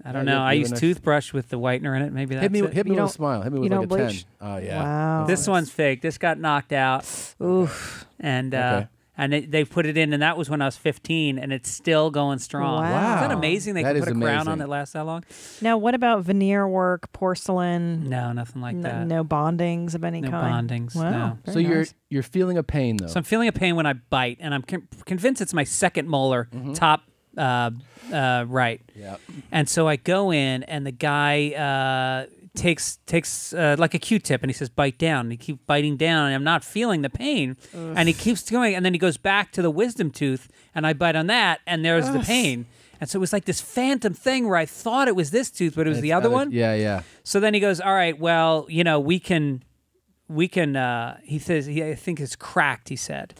I don't know. I use toothbrush with the whitener in it. Maybe that's it. Hit me with a smile. Hit me with like a 10. Oh, yeah. Wow. This one's fake. This got knocked out. Oof. And they put it in, and that was when I was 15, and it's still going strong. Wow. Isn't that amazing? They can put a crown on that lasts that long. Now, what about veneer work, porcelain? No, nothing like that. No bondings of any kind? No bondings, wow, no. So you're feeling a pain, though. So I'm feeling a pain when I bite, and I'm convinced it's my second molar, top right. Yep. And so I go in, and the guy takes like a Q-tip, and he says, bite down. And he keeps biting down, and I'm not feeling the pain. Ugh. And he keeps going, and then he goes back to the wisdom tooth, and I bite on that, and there's the pain. And so it was like this phantom thing where I thought it was this tooth, but it was the other one. Yeah, yeah. So then he goes, all right, well, you know, we can he says, I think it's cracked, he said.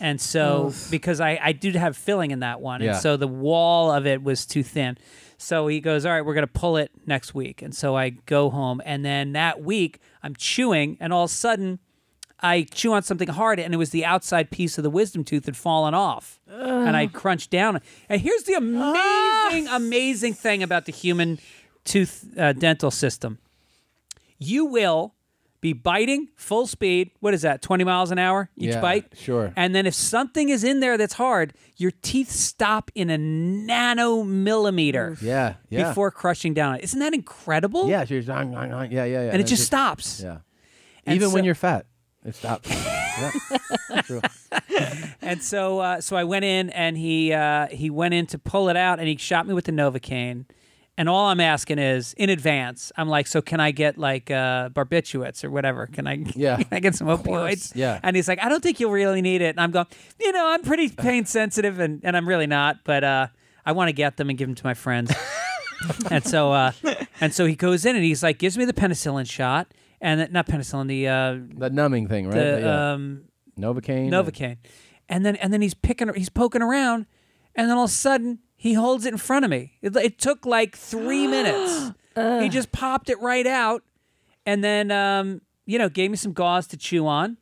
And so, because I did have filling in that one, and so the wall of it was too thin. So he goes, all right, we're going to pull it next week. And so I go home, and then that week I'm chewing, and all of a sudden I chew on something hard, and it was the outside piece of the wisdom tooth had fallen off. Ugh. And I crunched down. And here's the amazing, amazing thing about the human tooth dental system. You will be biting full speed. What is that, 20 miles an hour each bite? Sure. And then if something is in there that's hard, your teeth stop in a nanomillimeter before crushing down. Isn't that incredible? Yeah, you're yeah. And it just stops. Yeah. And even when you're fat, it stops. Yeah, true. And so I went in, and he went in to pull it out, and he shot me with the Novocaine. And all I'm asking is, in advance, I'm like, so can I get barbiturates or whatever? Can I get some opioids? Yeah. And he's like, I don't think you'll really need it. And I'm going, you know, I'm pretty pain sensitive, and I'm really not, but I want to get them and give them to my friends. And so he goes in, and he's like, gives me the penicillin shot, and the numbing thing, right? Novocaine. Novocaine. And then he's poking around, and then all of a sudden, he holds it in front of me. It took like 3 minutes. He just popped it right out, and then gave me some gauze to chew on,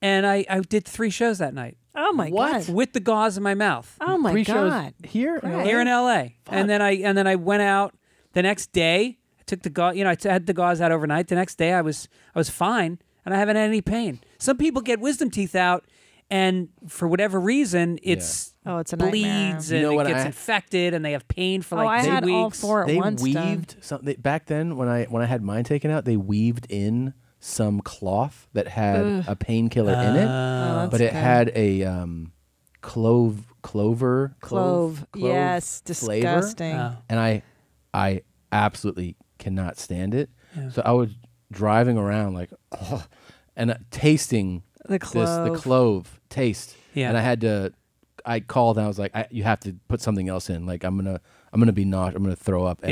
and I did 3 shows that night. Oh my God! With the gauze in my mouth. Oh my God! 3 shows here, in LA, fuck. and then I went out the next day. I took the gauze. You know, I had the gauze out overnight. The next day, I was fine, and I haven't had any pain. Some people get wisdom teeth out, and for whatever reason, it's. Oh, it's a nightmare. Bleeds, and it gets infected, and they have pain for like 2 weeks. Oh, I had all 4 at once. They weaved something back then when I had mine taken out. They weaved in some cloth that had a painkiller in it, but it had a clove yes, flavor. Disgusting. Oh. And I absolutely cannot stand it. Yeah. So I was driving around like, ugh, and tasting the clove taste, and I had to. I called and I was like, you have to put something else in. Like I'm gonna be nauseous. I'm gonna throw up.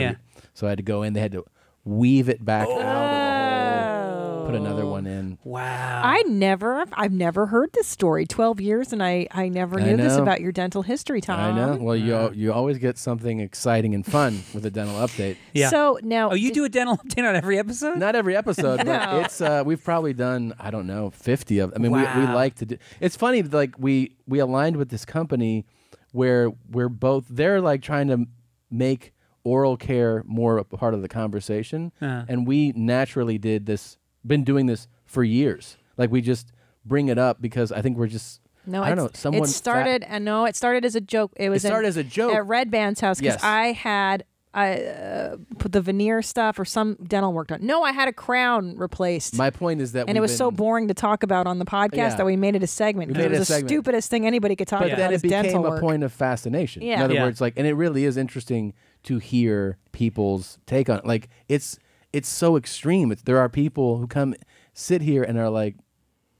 So I had to go in. They had to weave it back out. put another one in. Wow. I've never heard this story. 12 years and I never knew this about your dental history, Tom. I know. Well, you always get something exciting and fun with a dental update. Yeah. So now you do a dental update on every episode? Not every episode, but it's we've probably done, I don't know, 50 of them. I mean, wow. we like to do. It's funny, like we aligned with this company where we're both like trying to make oral care more a part of the conversation, and we naturally did this. Been doing this for years. Like we just bring it up because I think we're just it started as a joke. It started as a joke at Red Band's house because I had put the veneer stuff or some dental work done. No, I had a crown replaced. My point is that, and it was so boring to talk about on the podcast that we made it a segment. It was the stupidest thing anybody could talk about. But then it became a point of fascination. Yeah. In other words, like, and it really is interesting to hear people's take on it. Like it's so extreme. There are people who come sit here and are like,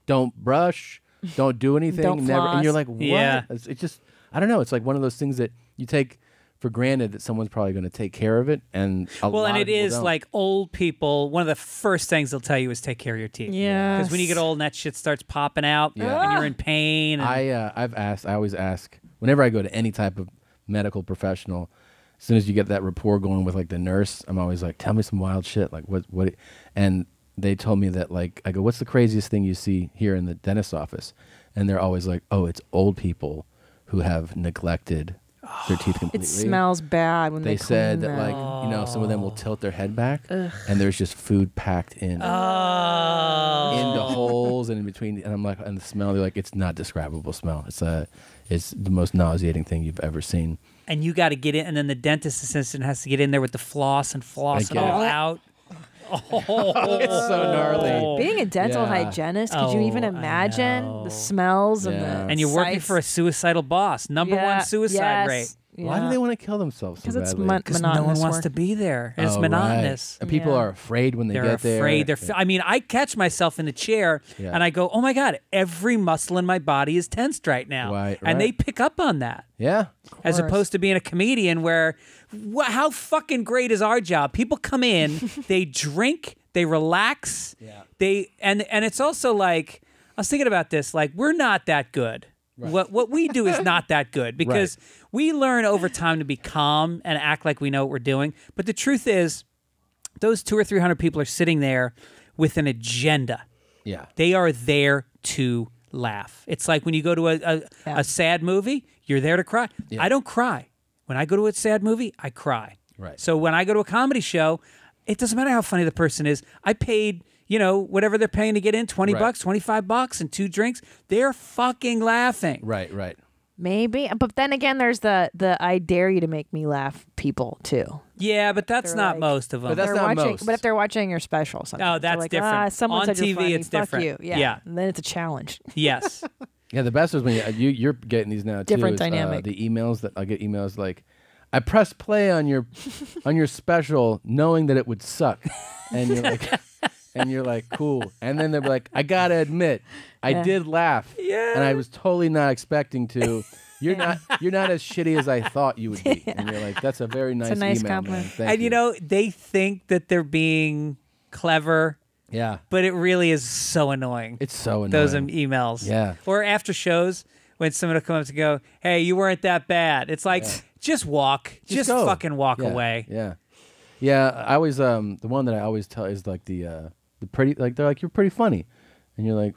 "Don't brush, don't do anything, don't never." Floss. And you're like, "What?" Yeah. It's just, I don't know. It's like one of those things that you take for granted that someone's probably going to take care of it, and a lot of people don't. Like old people, one of the first things they'll tell you is take care of your teeth. Yeah, because when you get old and that shit starts popping out, and you're in pain. And I always ask whenever I go to any type of medical professional. As soon as you get that rapport going with like the nurse, I'm always like, "Tell me some wild shit." Like what? And they told me that, like, I go, "What's the craziest thing you see here in the dentist's office?" And they're always like, "Oh, it's old people who have neglected their teeth completely." It smells bad when they said that, like, you know, some of them will tilt their head back, and there's just food packed in the holes and in between. And I'm like, and the smell, they're like, "It's not describable smell. It's the most nauseating thing you've ever seen." And you got to get in, and then the dentist assistant has to get in there with the floss and floss it all out. Oh, it's so gnarly. Being a dental hygienist, could you even imagine the smells and you're working for a suicidal boss? Number one suicide rate. Yeah. Why do they want to kill themselves? Because it's monotonous. No one wants to be there. It's monotonous. Right. And people are afraid when they get there. They're afraid. I mean, I catch myself in the chair and I go, "Oh my God, every muscle in my body is tensed right now." Right. And they pick up on that. Yeah. As opposed to being a comedian where, how fucking great is our job? People come in, they drink, they relax. Yeah. And it's also like, I was thinking about this, like, we're not that good. Right. What we do is not that good because we learn over time to be calm and act like we know what we're doing. But the truth is, those 200 or 300 people are sitting there with an agenda. Yeah, they are there to laugh. It's like when you go to a sad movie, you're there to cry. Yeah. I don't cry when I go to a sad movie. I cry. Right. So when I go to a comedy show, it doesn't matter how funny the person is. I paid, you know, whatever they're paying to get in, 20 bucks, 25 bucks, and 2 drinks, they're fucking laughing. Right, right. Maybe. But then again, there's the I dare you to make me laugh people, too. Yeah, but that's not like, most of them. But that's not watching, most. But if they're watching your special, sometimes. Oh, that's like, different. Someone on TV, funny. It's fuck different. You. Yeah. Yeah. And then it's a challenge. Yes. Yeah, the best is when you're getting these now, different too. Different dynamic. The emails that I get emails like, "I pressed play on your, special knowing that it would suck." And you're like... And you're like, "Cool." And then they're like, "I gotta admit, I did laugh. Yeah. And I was totally not expecting to. You're not as shitty as I thought you would be." And you're like, "That's a very nice, email, compliment. Man. Thank you." You know, they think that they're being clever. Yeah. But it really is so annoying. It's so annoying. Those emails. Yeah. Or after shows when someone will come up to go, "Hey, you weren't that bad." It's like, just walk. Just fucking walk away. Yeah. Yeah. I always the one that I always tell is like the pretty, like they're like, "You're pretty funny," and you're like,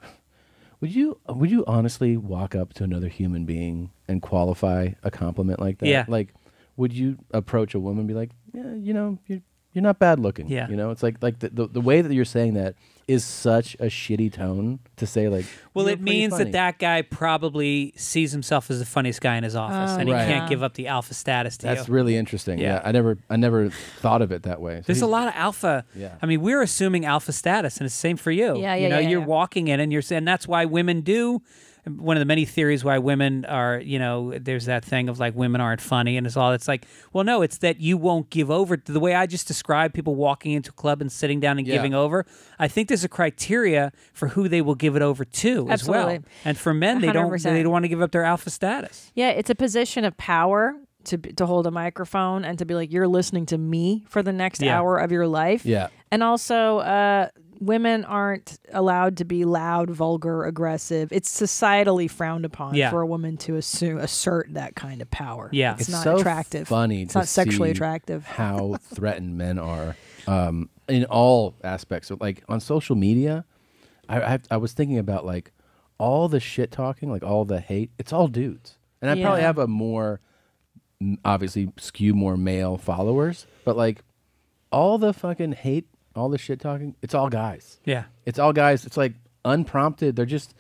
would you honestly walk up to another human being and qualify a compliment like that? Yeah. Like, would you approach a woman and be like, "Yeah, you know, you're not bad looking." Yeah. You know, it's like the way that you're saying that is such a shitty tone to say, like, "Well, it means funny." That guy probably sees himself as the funniest guy in his office, and he can't give up the alpha status to That's really interesting. Yeah. I never thought of it that way. So there's a lot of alpha. Yeah. I mean, we're assuming alpha status, and it's the same for you. Yeah, yeah. You know, you're walking in, and you're saying that's why women do. One of the many theories why women are, you know, there's that thing of like women aren't funny and it's all. It's like, well, no, it's that you won't give over. The way I just described people walking into a club and sitting down and giving over, I think there's a criteria for who they will give it over to. Absolutely. As well. And for men, 100%. they don't want to give up their alpha status. Yeah, it's a position of power to hold a microphone and to be like, "You're listening to me for the next hour of your life." Yeah. And also women aren't allowed to be loud, vulgar, aggressive. It's societally frowned upon for a woman to assert that kind of power. Yeah, it's not so attractive. Funny, it's not sexually attractive. How threatened men are in all aspects. So, like on social media, I was thinking about like all the shit talking, like all the hate. It's all dudes, and I probably have a more obviously skew more male followers, but like all the fucking hate. All the shit talking, it's all guys. Yeah. It's all guys. It's like unprompted. They're just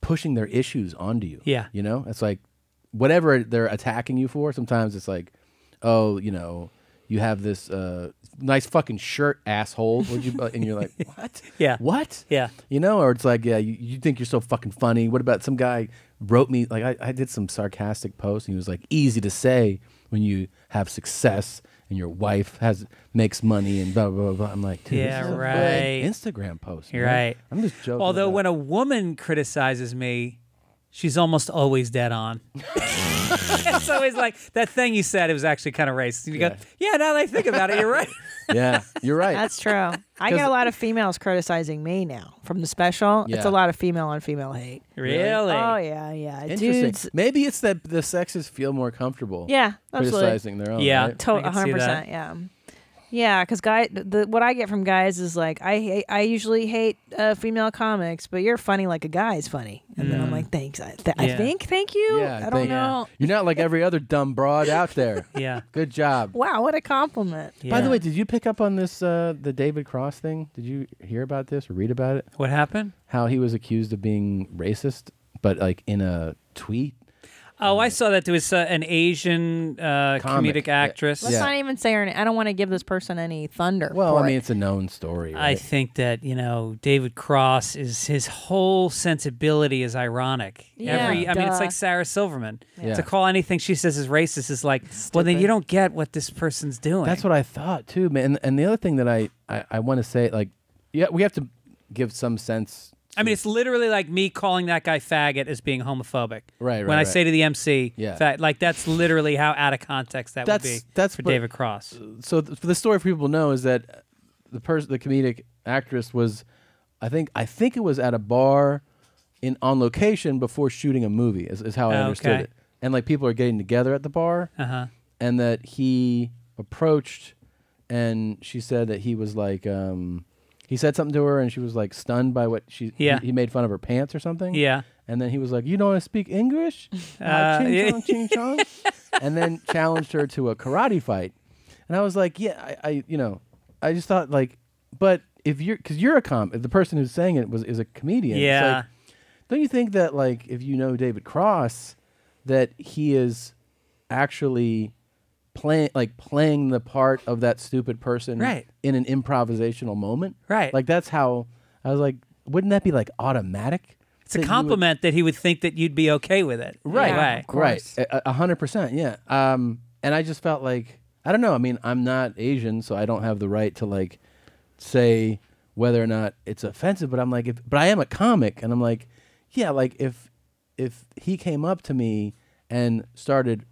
pushing their issues onto you. Yeah. You know? It's like whatever they're attacking you for, sometimes it's like, oh, you know, you have this nice fucking shirt, asshole. Would you? And you're like, what? Yeah. What? Yeah. You know? Or it's like, yeah, you think you're so fucking funny. What about some guy wrote me, like I did some sarcastic post and he was like, easy to say when you have success and your wife makes money and blah, blah, blah, blah. I'm like, dude, yeah, this is right. A big Instagram post. You're right. I'm just joking. Although when a woman criticizes me, she's almost always dead on. It's always like, that thing you said, it was actually kind of racist. You go, yeah, now that I think about it, you're right. Yeah, you're right. That's true. I get a lot of females criticizing me now from the special. Yeah. It's a lot of female on female hate. Really? Oh, yeah, yeah. Interesting. Dudes. Maybe it's that the sexes feel more comfortable criticizing their own. Yeah, right? 100%. Yeah. Yeah, because what I get from guys is like, I usually hate female comics, but you're funny like a guy is funny. And then I'm like, thanks. Thank you? Yeah, I don't know. You're not like every other dumb broad out there. Yeah. Good job. Wow, what a compliment. Yeah. By the way, did you pick up on this, the David Cross thing? Did you hear about this or read about it? What happened? How he was accused of being racist, but like in a tweet. Oh, I saw that. There was an Asian comedic actress. Let's not even say her name. I don't want to give this person any thunder. Well, I mean, it's a known story. Right? I think that, you know, David Cross, his whole sensibility is ironic. Yeah, I mean, it's like Sarah Silverman. Yeah. To call anything she says is racist is like, well, then you don't get what this person's doing. That's what I thought, too, man. And the other thing that I want to say, like, yeah, we have to give some sense. I mean, it's literally like me calling that guy faggot as being homophobic. Right. When I say to the MC, like that's literally how out of context would be. That's for David Cross. So for the story, for people to know, is that the comedic actress was, I think it was at a bar, on location before shooting a movie. Is how I understood it. And like people are getting together at the bar, and that he approached, and she said that he was like. He said something to her, and she was like stunned by what she. Yeah. He made fun of her pants or something. Yeah. And then he was like, "You don't want to speak English?" Ching chong, ching chong. And then challenged her to a karate fight. And I was like, "Yeah, you know, I just thought like, but if you're, because you're the person who's saying it is a comedian. Yeah. It's like, don't you think that like if you know David Cross, that he is actually. Playing the part of that stupid person in an improvisational moment. Right. Like that's how I was like, wouldn't that be like automatic? It's a compliment that he would think that you'd be okay with it. Right. Yeah, of course. Right. 100%. Yeah. And I just felt like, I don't know. I mean, I'm not Asian, so I don't have the right to like say whether or not it's offensive, but I'm like, but I am a comic and I'm like, yeah, like if he came up to me and started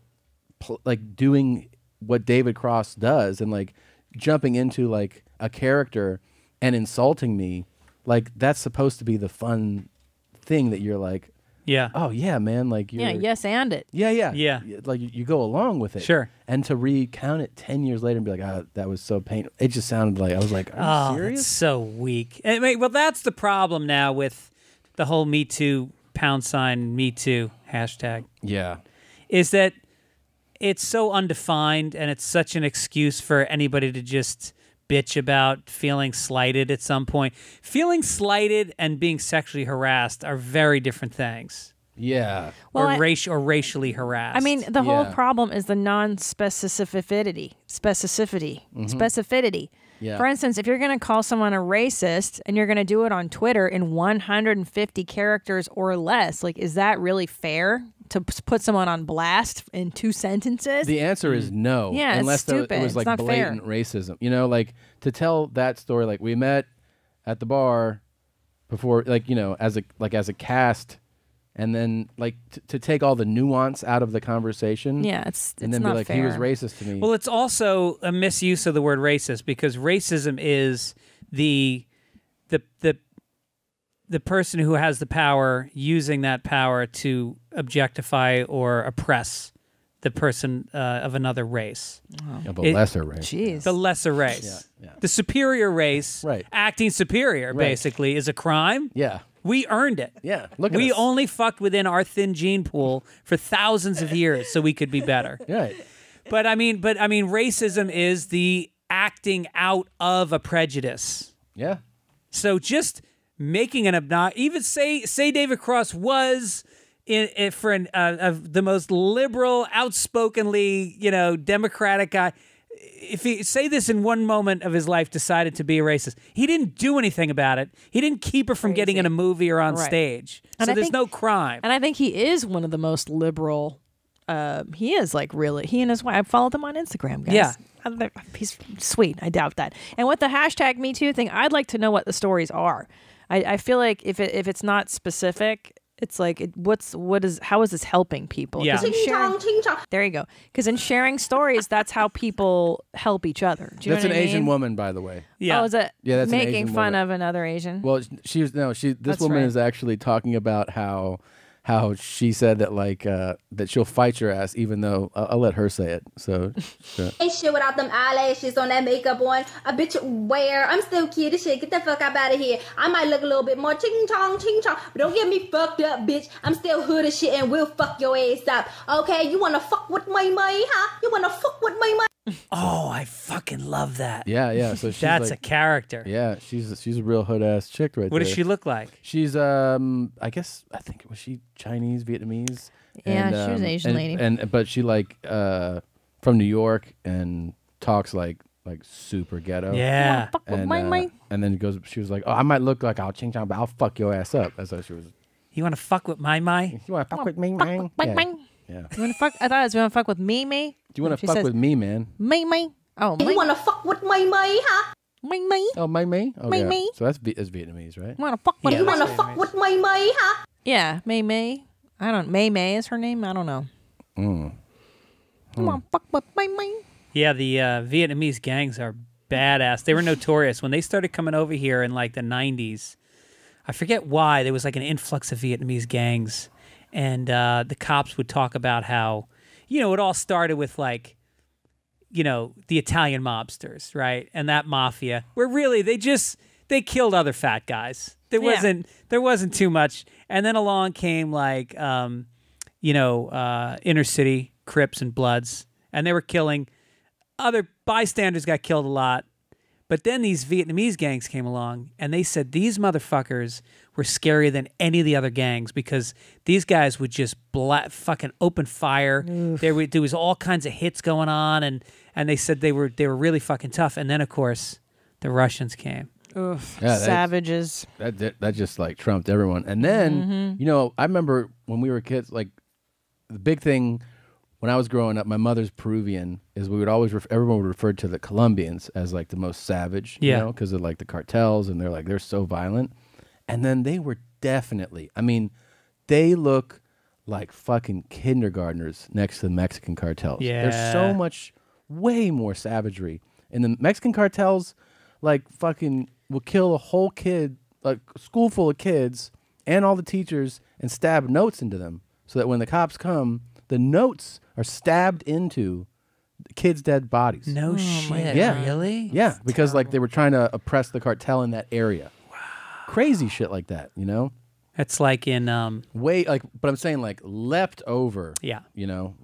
like doing what David Cross does and like jumping into like a character and insulting me, like that's supposed to be the fun thing that you're like, yeah, oh yeah, man, like you're, yeah, yes, and it, yeah, yeah, yeah, like you go along with it, sure. And to recount it 10 years later and be like, oh, that was so painful. It just sounded like I was like, are you serious? That's so weak. I mean, well, that's the problem now with the whole Me Too #MeToo hashtag. Yeah, is that. It's so undefined, and it's such an excuse for anybody to just bitch about feeling slighted at some point. Feeling slighted and being sexually harassed are very different things. Yeah. Well, or racially harassed. I mean, the whole problem is the non-specificity. Specificity. Yeah. For instance, if you're going to call someone a racist and you're going to do it on Twitter in 150 characters or less, like, is that really fair to put someone on blast in 2 sentences? The answer is no. Yeah, unless it's stupid. It was like it's not blatant fair. Racism. You know, like to tell that story, like we met at the bar before, like, you know, as a cast. And then, like, to take all the nuance out of the conversation. Yeah, it's and then not be like, fair. He was racist to me. Well, it's also a misuse of the word racist because racism is the the person who has the power using that power to objectify or oppress the person of another race. Oh. Yeah, the lesser race. Jeez. The lesser race. Yeah, yeah. The superior race, right. Acting superior, right. Basically, is a crime. Yeah. We earned it. Yeah. Look at us. We only fucked within our thin gene pool for thousands of years so we could be better. Right. But I mean racism is the acting out of a prejudice. Yeah. So just making an obnoxious, even say David Cross was for the most liberal, outspokenly, democratic guy. If he say this in one moment of his life, decided to be a racist, he didn't do anything about it. He didn't keep her from getting in a movie or on stage. So there's no crime. And I think he is one of the most liberal. He is like really. He and his wife. I followed them on Instagram, guys. Yeah. He's sweet. I doubt that. And with the #MeToo thing, I'd like to know what the stories are. I feel like if it's not specific, it's like how is this helping people? Yeah. There you go. Because in sharing stories, that's how people help each other. Do you know what I mean? Asian woman, by the way. Yeah. Oh, is it? Yeah, that's making an Asian fun woman. Of another Asian. Well, she was no. She this that's woman right. is actually talking about how she said that that she'll fight your ass, even though I'll let her say it. So hey, shit without them eyelashes on, that makeup on, a bitch wear. I'm still cute as shit. Get the fuck up out of here. I might look a little bit more ching chong, but don't get me fucked up, bitch. I'm still hood as shit, and we'll fuck your ass up. Okay, you wanna fuck with my money, huh? You wanna fuck with my money? Oh, I fucking love that. Yeah, yeah. So she's that's like, a character. Yeah, she's a real hood ass chick right there. What does she look like? She's I think was she Chinese, Vietnamese. Yeah, and, she was an Asian lady. But she from New York and talks like super ghetto. Yeah. And then goes. She was like, oh, I might look like I'll ching chong, but I'll fuck your ass up. That's how she was. You want to fuck with my mai? You want to fuck with me, man? Yeah. You want to fuck? I thought it was you want to fuck with me, man. Do you want to fuck with me, man? Me, me. Oh, you want to fuck with my mai, huh? My me. Oh, my me. Oh, my me. So that's Vietnamese, right? You want to fuck with? You want to fuck with my mai, huh? Yeah, May. I don't. May is her name. I don't know. Mm. Mm. Come on, fuck with May. Yeah, the Vietnamese gangs are badass. They were notorious when they started coming over here in like the '90s. I forget why there was like an influx of Vietnamese gangs, and the cops would talk about how, it all started with like, the Italian mobsters, right? And that mafia, where really they killed other fat guys. There wasn't too much. And then along came inner city Crips and Bloods, and they were killing other bystanders, got killed a lot. But then these Vietnamese gangs came along, and they said these motherfuckers were scarier than any of the other gangs because these guys would just fucking open fire. Oof. There was all kinds of hits going on, and they said they were really fucking tough. And then of course the Russians came. Oof, yeah, savages. That just like trumped everyone. And then, I remember when we were kids, like the big thing when I was growing up, my mother's Peruvian, is we would always, everyone would refer to the Colombians as like the most savage, because of like the cartels and they're so violent. And then they were definitely, they look like fucking kindergartners next to the Mexican cartels. Yeah. There's so much, way more savagery. And the Mexican cartels, like fucking, will kill a whole kid, like a school full of kids and all the teachers, and stab notes into them so that when the cops come, the notes are stabbed into the kids' dead bodies. No shit. Yeah. Really? Yeah. That's because terrible. Like they were trying to oppress the cartel in that area. Wow. Crazy shit like that, That's like in but I'm saying like left over. Yeah. Well,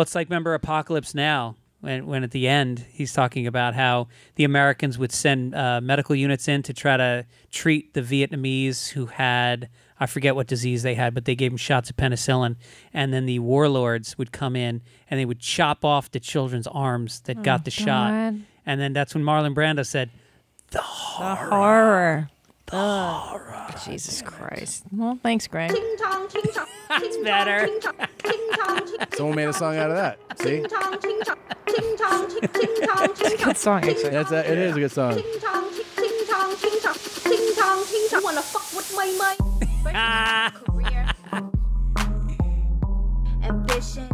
it's like, remember Apocalypse Now? When at the end, he's talking about how the Americans would send medical units in to try to treat the Vietnamese who had, I forget what disease they had, but they gave them shots of penicillin. And then the warlords would come in and they would chop off the children's arms that got the shot. And then that's when Marlon Brando said, the horror. The horror. Oh, Jesus Christ. Well, thanks, Greg. That's better. Someone made a song out of that. See? It's a good song, actually. It is a good song. You wanna fuck with my mind? Career. Ambition.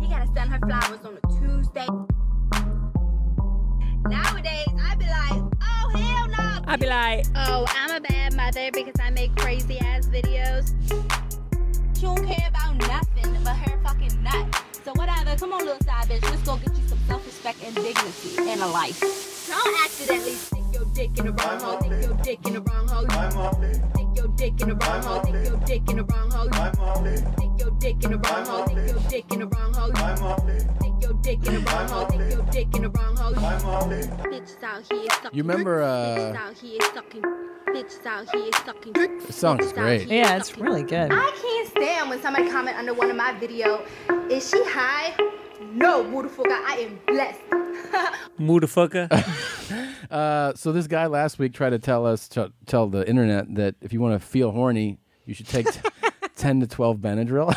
You gotta send her flowers on a Tuesday. Nowadays, I be like, oh, hell no. I'd be like, oh, I'm a bad mother because I make crazy ass videos. She don't care about nothing but her fucking nuts. So whatever, come on little side bitch, let's go get you some self-respect and dignity and a life. Don't accidentally stick your dick in the wrong hole, stick your dick in the wrong hole. Stick your dick in the wrong hole, stick your dick in the wrong hole. Stick your dick in the wrong hole, stick your dick in the wrong hole. Your dick in the wrong hole, take your dick in the wrong hole. Bitches out here sucking. You remember bitches out here sucking. Bitches out here sucking. The song is great. Yeah, it's really good. I can't stand when somebody comment under one of my video, is she high? No, motherfucker, I am blessed. Motherfucker. So this guy last week tried to tell us, tell the internet that if you want to feel horny, you should take 10 to 12 Benadryl.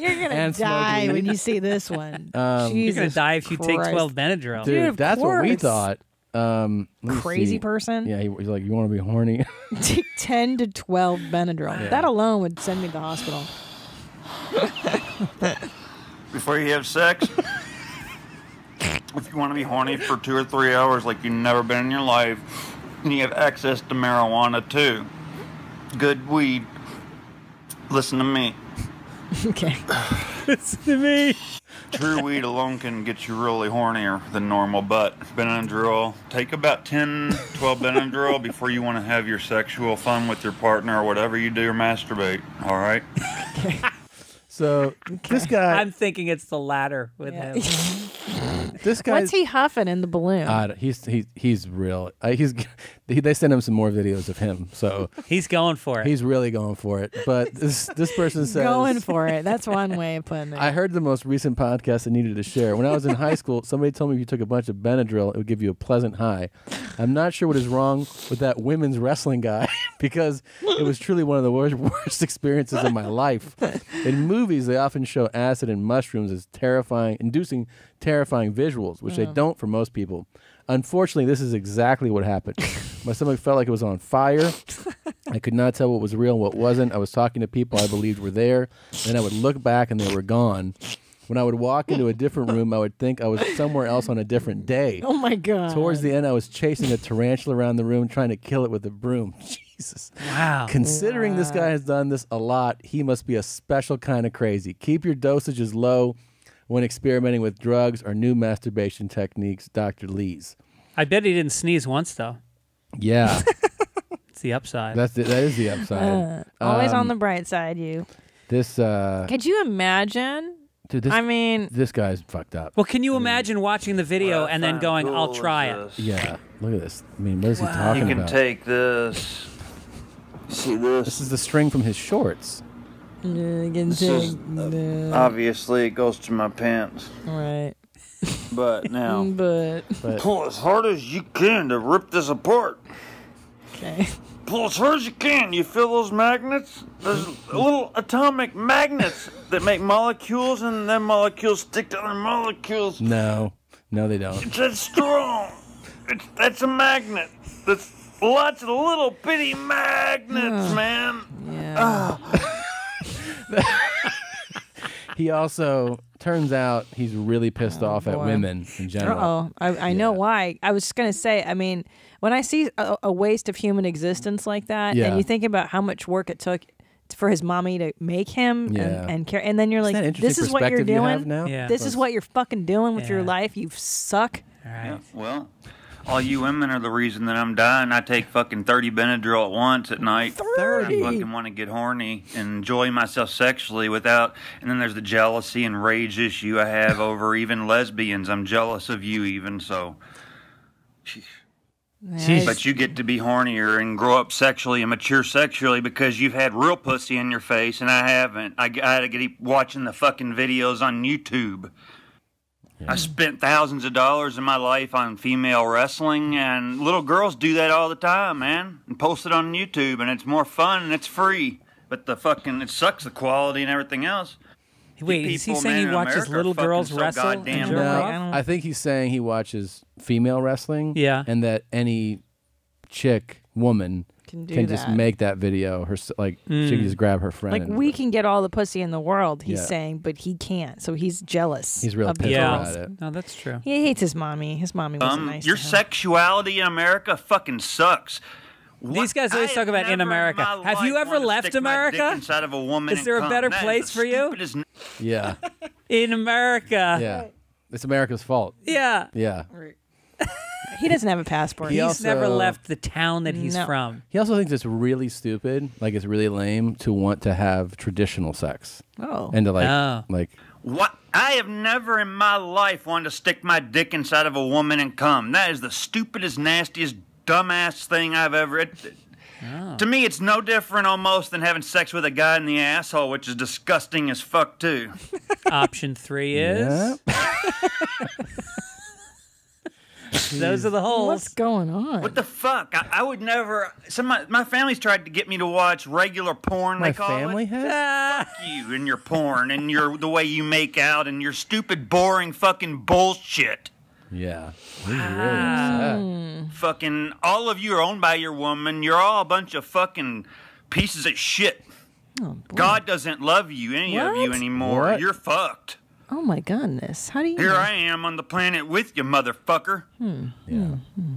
You're going to die when you see this one. You're going to die if you take 12 Benadryl. Dude, that's what we thought. Crazy person? Yeah, he's like, you want to be horny? Take 10 to 12 Benadryl. Yeah. That alone would send me to the hospital. Before you have sex, if you want to be horny for 2 or 3 hours like you've never been in your life, and you have access to marijuana too. Good weed. Listen to me. Okay. Listen to me. True weed alone can get you really hornier than normal, but Benadryl, take about 10, 12 Benadryl before you want to have your sexual fun with your partner or whatever you do or masturbate, all right? Okay. So this guy... I'm thinking it's the latter with him. This guy... What's he huffing in the balloon? He's real. They sent him some more videos of him. So he's going for it. He's really going for it. But this person says... Going for it. That's one way of putting it. I heard the most recent podcast I needed to share. When I was in high school, somebody told me if you took a bunch of Benadryl, it would give you a pleasant high. I'm not sure what is wrong with that women's wrestling guy because it was truly one of the worst experiences of my life. In movies, they often show acid and mushrooms as terrifying, inducing terrifying visuals, which they don't for most people. Unfortunately, this is exactly what happened. My stomach felt like it was on fire. I could not tell what was real and what wasn't. I was talking to people I believed were there. Then I would look back and they were gone. When I would walk into a different room, I would think I was somewhere else on a different day. Oh, my God. Towards the end, I was chasing a tarantula around the room, trying to kill it with a broom. Jesus. Wow. Considering this guy has done this a lot, he must be a special kind of crazy. Keep your dosages low when experimenting with drugs or new masturbation techniques, Dr. Lees. I bet he didn't sneeze once, though. Yeah. It's the upside. That is the upside. Always on the bright side, you. This. Could you imagine? Dude, I mean. This guy's fucked up. Well, can you imagine watching the video and then going, I'll try it? Yeah. Look at this. I mean, what is he talking about? You can take this. See this? This is the string from his shorts. This is, obviously, it goes to my pants. Right. But now, pull as hard as you can to rip this apart. Okay. Pull as hard as you can. You feel those magnets? There's little atomic magnets that make molecules, and then molecules stick to other molecules. No. No, they don't. It's that strong. That's a magnet. That's lots of little bitty magnets, man. Yeah. He also turns out he's really pissed off at women in general. I know why. I was just gonna say. I mean, when I see a waste of human existence like that, and you think about how much work it took for his mommy to make him and care, and then you're like, "This is what you're doing. This is what you're fucking doing with your life. You suck." All right. Yeah. Well, all you women are the reason that I'm dying. I take fucking 30 Benadryl at once at night. 30? I fucking want to get horny and enjoy myself sexually without... And then there's the jealousy and rage issue I have over even lesbians. I'm jealous of you even, so... Jeez. But you get to be hornier and grow up sexually and mature sexually because you've had real pussy in your face, and I haven't. I had to keep watching the fucking videos on YouTube. Yeah. I spent thousands of dollars in my life on female wrestling, and little girls do that all the time, man, and post it on YouTube, and it's more fun, and it's free, but the fucking, it sucks, the quality and everything else. Wait, people, is he saying he watches little girls wrestle? So goddamn no, I think he's saying he watches female wrestling, and that any chick, woman... Can just make that video. She can just grab her friend. Like, we can get all the pussy in the world, he's saying, but he can't. So he's jealous. He's real pissed about it. No, that's true. He hates his mommy. His mommy wasn't nice to him. Your sexuality in America fucking sucks. These guys always talk about in America. Have you ever left America? Inside of a woman. Is there a better place for you? Yeah. In America. Yeah. It's America's fault. Yeah. Yeah. He doesn't have a passport. He's never left the town that he's from. He also thinks it's really stupid, like it's really lame to want to have traditional sex. Oh. And to like what? I have never in my life wanted to stick my dick inside of a woman and come. That is the stupidest, nastiest, dumbass thing I've ever. To me, it's no different almost than having sex with a guy in the asshole, which is disgusting as fuck too. Option three is. Yep. Those are the holes. What's going on? What the fuck? I would never. My family's tried to get me to watch regular porn. My family has? Fuck you and your porn and your the way you make out and your stupid, boring, fucking bullshit. Yeah. Wow. Really upset. Fucking all of you are owned by your woman. You're all a bunch of fucking pieces of shit. Oh, God doesn't love you, any of you anymore. What? You're fucked. Oh my goodness! How do you? Here I am on the planet with you, motherfucker. Hmm. Yeah. Hmm.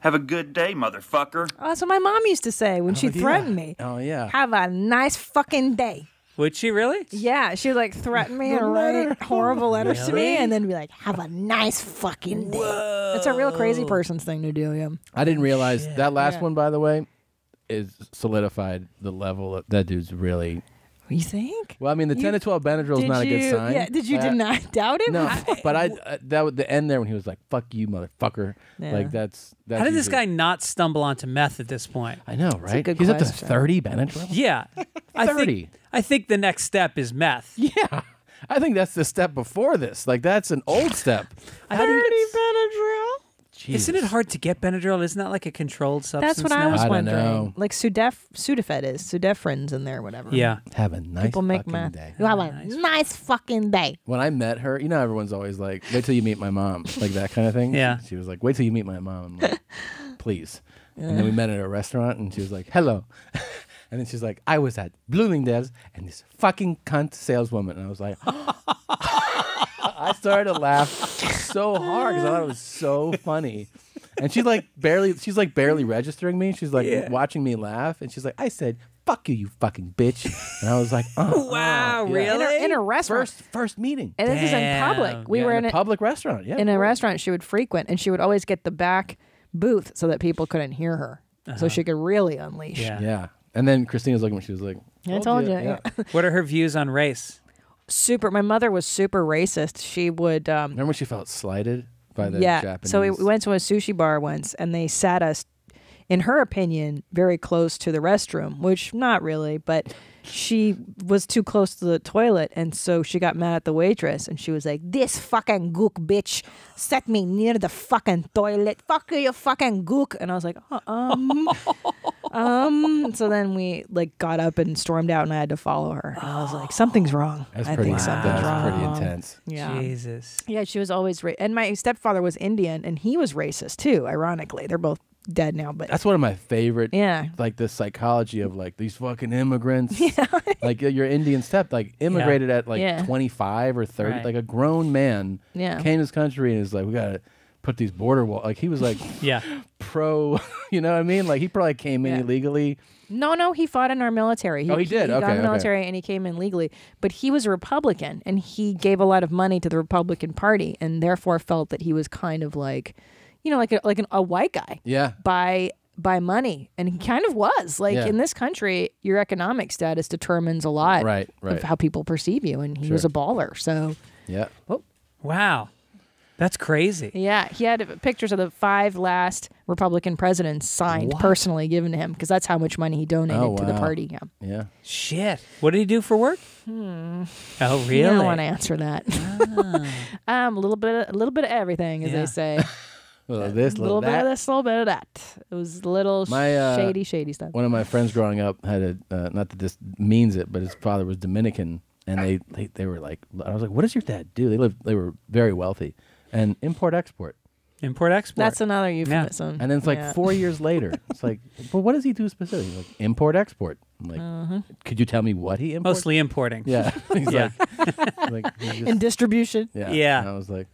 Have a good day, motherfucker. Oh, that's what my mom used to say when she threatened me. Oh yeah. Have a nice fucking day. Would she really? Yeah, she would like threaten me and write horrible letters to me, and then be like, "Have a nice fucking day." Whoa. It's a real crazy person's thing to do. Yeah. I didn't realize that last one, by the way, is solidified the level of that dude's really. You think? Well, I mean, the 10 to 12 Benadryl is not a good sign. Yeah, did you not doubt him? No, but that was the end there when he was like, "Fuck you, motherfucker." Yeah. Like that's how did this guy not stumble onto meth at this point? I know, right? He's up to 30 Benadryl. Yeah, 30. I think the next step is meth. Yeah, I think that's the step before this. Like that's an old step. 30 Benadryl. Jeez. Isn't it hard to get Benadryl? Isn't that like a controlled substance? That's what I was wondering. Like Sudafed is. Sudafrin's in there, whatever. Yeah. Have a nice fucking day. You have a nice fucking day. When I met her, you know, everyone's always like, wait till you meet my mom. Like that kind of thing. Yeah. She was like, wait till you meet my mom. I'm like, please. Yeah. And then we met at a restaurant and she was like, hello. And then she's like, I was at Bloomingdale's and this fucking cunt saleswoman. And I was like, I started to laugh so hard because I thought it was so funny, and she's like barely registering me. She's like watching me laugh, and she's like, "I said, fuck you, you fucking bitch," and I was like, "Wow, really?" In a restaurant, first meeting, and this is in public. We were in a public restaurant. Yeah, in a restaurant she would frequent, and she would always get the back booth so that people couldn't hear her, so she could really unleash. Yeah, yeah. And then Christina's looking, she was like, "I told you." Yeah. What are her views on race? Super. My mother was super racist. She would. Remember when she felt slighted by the Japanese? So we went to a sushi bar once, and they sat us, in her opinion, very close to the restroom, which not really, but she was too close to the toilet, and so she got mad at the waitress, and she was like, "This fucking gook bitch set me near the fucking toilet. Fuck you, fucking gook." And I was like, So then we like got up and stormed out, and I had to follow her. And I was like, something's wrong. I think something's wrong. Pretty intense. Yeah. Jesus. Yeah, she was always and my stepfather was Indian, and he was racist too. Ironically, they're both dead now, but that's one of my favorite. Yeah, like the psychology of like these fucking immigrants. Yeah, like your Indian step, like immigrated at like 25 or 30, like a grown man. Yeah, came to this country and is like, we gotta put these border walls. Like he was like, pro. You know what I mean? Like he probably came in illegally. No, he fought in our military. Oh, he did? He got in the military and he came in legally. But he was a Republican and he gave a lot of money to the Republican Party and therefore felt that he was kind of like, you know, like a white guy. Yeah. By money. And he kind of was. Like in this country, your economic status determines a lot of how people perceive you. And he was a baller. So. Yeah. Oh. Wow. That's crazy. Yeah, he had pictures of the 5 last Republican presidents signed personally, given to him, because that's how much money he donated to the party. Yeah. Shit. What did he do for work? Oh, really? I don't want to answer that. A little bit of everything, as they say. A little bit of this, a little bit of that. It was a little shady stuff. One of my friends growing up had a not that this means it, but his father was Dominican, and they were like, I was like, what does your dad do? They were very wealthy. And import-export. Import-export. That's another euphemism. Yeah. And then it's like 4 years later. It's like, well, what does he do specifically? He's like, import-export. I'm like, could you tell me what he imports? Mostly importing. Yeah. He's like, he's just, and distribution. Yeah. And I was like,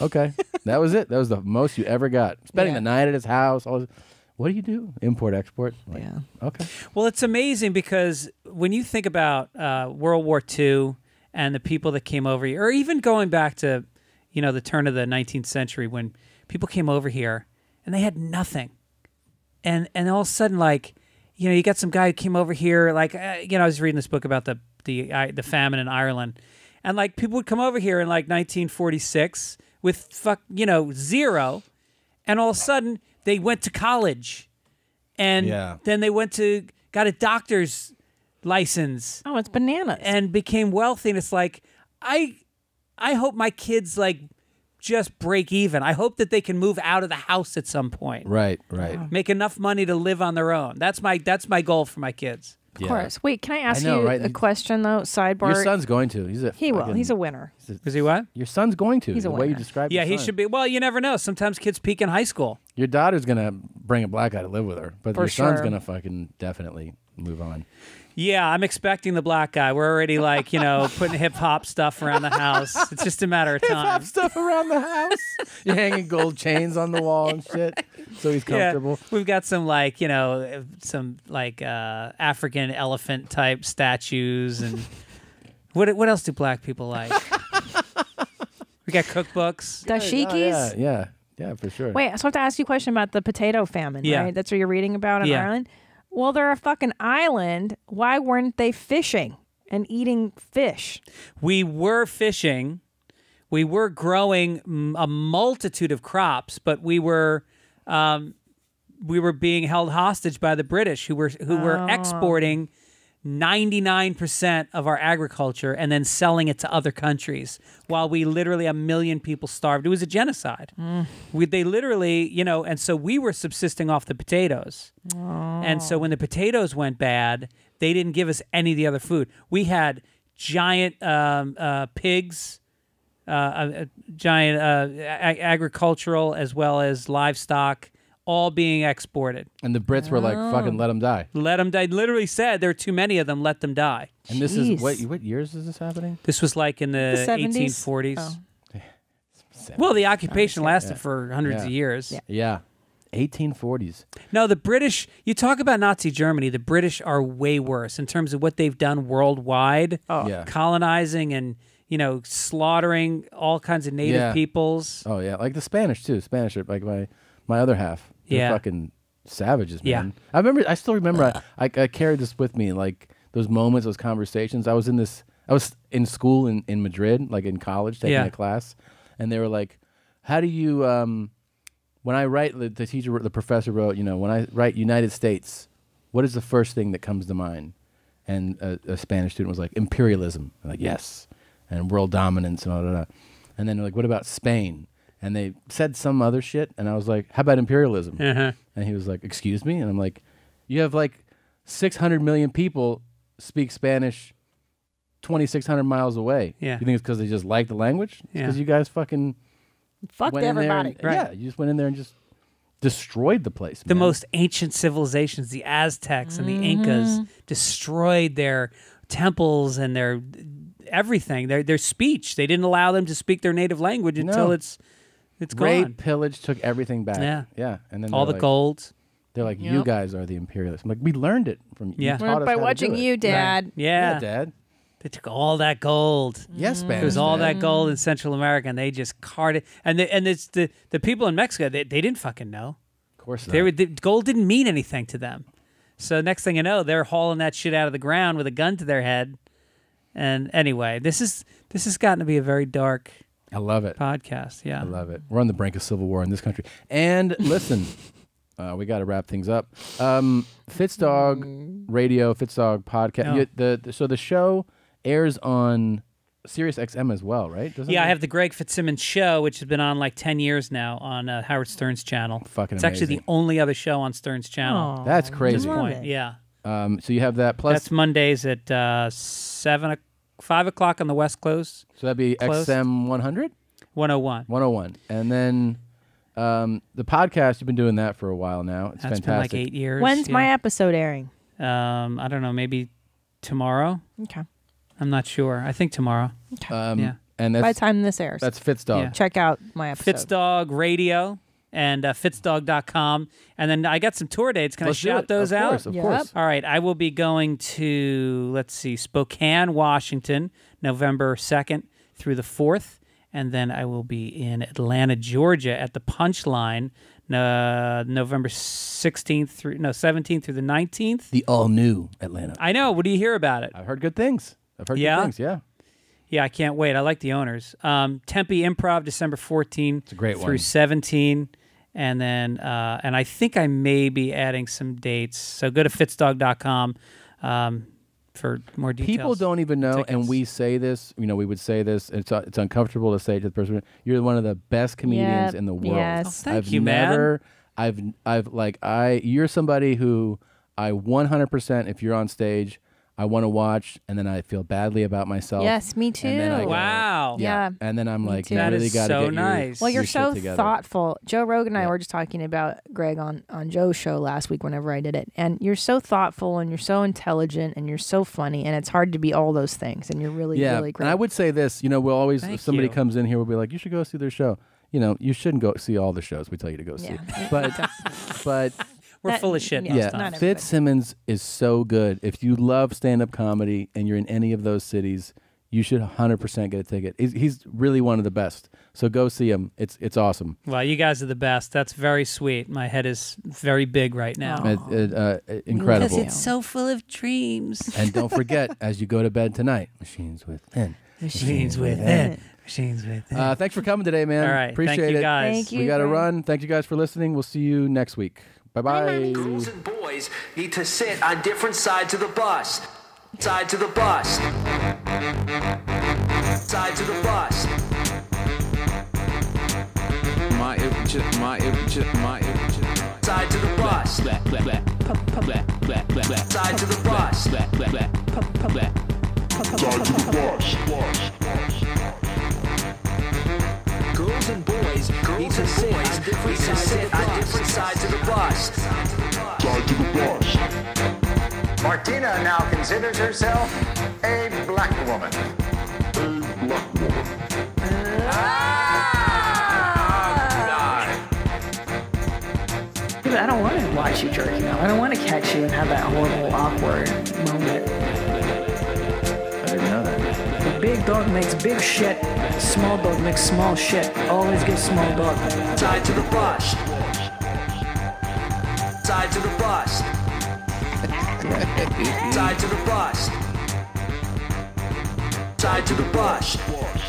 okay. That was it. That was the most you ever got. Spending the night at his house. All this, What do you do? Import, export? Like, yeah. Okay. Well, it's amazing because when you think about World War II and the people that came over here, or even going back to, you know, the turn of the 19th century when people came over here and they had nothing. And all of a sudden, like, you know, you got some guy who came over here, like, you know, I was reading this book about the famine in Ireland. And, like, people would come over here in, like, 1946 with, you know, zero. And all of a sudden, they went to college. And then they went to, got a doctor's license. Oh, it's bananas. And became wealthy. And it's like, I hope my kids, like, just break even. I hope that they can move out of the house at some point. Right, right. Wow. Make enough money to live on their own. That's my goal for my kids. Of course. Wait, can I ask you a question, though? Sidebar. Your son's going to. He will. He's a winner. Is he what? Your son's going to. He's a winner. The way you described it. Yeah, he should be. Well, you never know. Sometimes kids peak in high school. Your daughter's going to bring a black guy to live with her, but your son's going to fucking definitely move on. Yeah, I'm expecting the black guy. We're already, like, you know, putting hip-hop stuff around the house. It's just a matter of time. Hip-hop stuff around the house? You're hanging gold chains on the wall and shit, so he's comfortable. Yeah. We've got some, like, you know, some, like, African elephant-type statues. And what else do black people like? We got cookbooks. Dashikis? Oh, yeah, for sure. Wait, so I have to ask you a question about the potato famine, right? That's what you're readting about in Ireland? Well, they're a fucking island. Why weren't they fishing and eating fish? We were fishing. We were growing a multitude of crops, but we were being held hostage by the British, who were exporting 99% of our agriculture and then selling it to other countries, while we literally 1 million people starved. It was a genocide. Mm. They literally, you know, and so we were subsisting off the potatoes. Oh. And so when the potatoes went bad, they didn't give us any of the other food. We had giant pigs, giant agricultural as well as livestock, all being exported. And the Brits were like, fucking let them die. Let them die. Literally said there were too many of them, let them die. And this is, what years is this happening? This was like in the 1840s. Oh. Yeah. Well, the occupation lasted for hundreds of years. Yeah. 1840s. No, the British, you talk about Nazi Germany, the British are way worse in terms of what they've done worldwide, colonizing and, you know, slaughtering all kinds of native peoples. Oh, yeah. Like the Spanish, too. Spanish are like my other half. They're fucking savages, man. Yeah. I still remember I carried this with me, like those moments, those conversations. I was in school in Madrid, like in college, taking a class, and they were like, how do you when I write, the professor wrote, you know, when I write United States, what is the first thing that comes to mind? And a Spanish student was like, imperialism. I'm like, yes. And world dominance and all that. And then they're like, what about Spain? And they said some other shit, and I was like, how about imperialism? Uh-huh. And he was like, excuse me? And I'm like, you have like 600 million people speak Spanish 2,600 miles away. Yeah. You think it's because they just like the language? It's because you guys fucking... Fucked everybody. And, yeah, you just went in there and just destroyed the place. The most ancient civilizations, the Aztecs and the Incas, destroyed their temples and their everything, their speech. They didn't allow them to speak their native language until it's gone. Rape, pillage, took everything back. Yeah. Yeah. And then all the gold. They're like, you guys are the imperialists. I'm like, we learned it from you. Yeah. By watching you, Dad. Right. Yeah. Yeah, Dad. They took all that gold. Yes, man. It was all that gold in Central America, and they just carted. And it's the people in Mexico, they didn't fucking know. Of course not. The gold didn't mean anything to them. So next thing you know, they're hauling that shit out of the ground with a gun to their head. And anyway, this has gotten to be a very dark... I love it. Podcast, yeah. I love it. We're on the brink of civil war in this country. And listen, we got to wrap things up. FitzDog Radio, FitzDog Podcast. No. So the show airs on Sirius XM as well, right? Doesn't it? I have the Greg Fitzsimmons Show, which has been on like 10 years now on Howard Stern's channel. Fucking amazing. It's actually the only other show on Stern's channel. Aww, that's crazy. Point. Yeah. So you have that. Plus, that's Mondays at 5 o'clock on the West Coast. So that'd be XM 100? 101. 101. And then the podcast, you've been doing that for a while now. It's fantastic. Been like 8 years. When's my episode airing? I don't know, maybe tomorrow? Okay. I'm not sure. I think tomorrow. Okay. And by the time this airs. That's FitzDog. Yeah. Check out my episode. FitzDog Radio. and FitzDog.com. And then I got some tour dates. Can I shout those out? Of course, of course. All right. I will be going to, let's see, Spokane, Washington, November 2nd through the 4th. And then I will be in Atlanta, Georgia at the Punchline, November 16th through, no, 17th through the 19th. The all-new Atlanta. I know. What do you hear about it? I've heard good things. I've heard good things, yeah. Yeah, I can't wait. I like the owners. Tempe Improv, December 14th through 17th. And then, and I think I may be adding some dates. So go to FitzDog.com for more details. People don't even know, and we say this, you know, we would say this, and it's uncomfortable to say to the person, you're one of the best comedians in the world. Yes. Oh, thank you, man. You're somebody who I 100%, if you're on stage, I want to watch, and then I feel badly about myself. Yes, me too. And then I go, wow. Yeah. And then I'm like, you really got to get nice. Well, you're so thoughtful. Joe Rogan and I were just talking about Greg on Joe's show last week whenever I did it. And you're so thoughtful, and you're so intelligent, and you're so funny, and it's hard to be all those things. And you're really, really great. And I would say this, you know, we'll always, if somebody comes in here, we'll be like, you should go see their show. You know, you shouldn't go see all the shows we tell you to go see. But we're full of shit. Yeah, Fitzsimmons is so good. If you love stand-up comedy and you're in any of those cities, you should 100% get a ticket. He's really one of the best. So go see him. It's awesome. Well, you guys are the best. That's very sweet. My head is very big right now. Incredible. Because it's so full of dreams. And don't forget, as you go to bed tonight, machines within. Machines within. Machines within. Thanks for coming today, man. All right. Appreciate it. Guys. Thank you, we got to run. Thank you guys for listening. We'll see you next week. Bye-bye. Girls and boys need to sit on different sides of the bus. Sides of the bus. Sides of the bus. Sides of the bus. Sides of the bus. Sides of the bus. Girls and boys need to sit on different sides of the bus. Sides of the bus. Martina now considers herself a black woman. A black woman. Ah! I don't want to watch you jerking out. I don't want to catch you and have that horrible, awkward moment. I didn't know that. The big dog makes big shit. Small dog makes small shit. Always give small dog. Tied to the bus. Tied to the bus. Tied to the bus. Tied to the bus.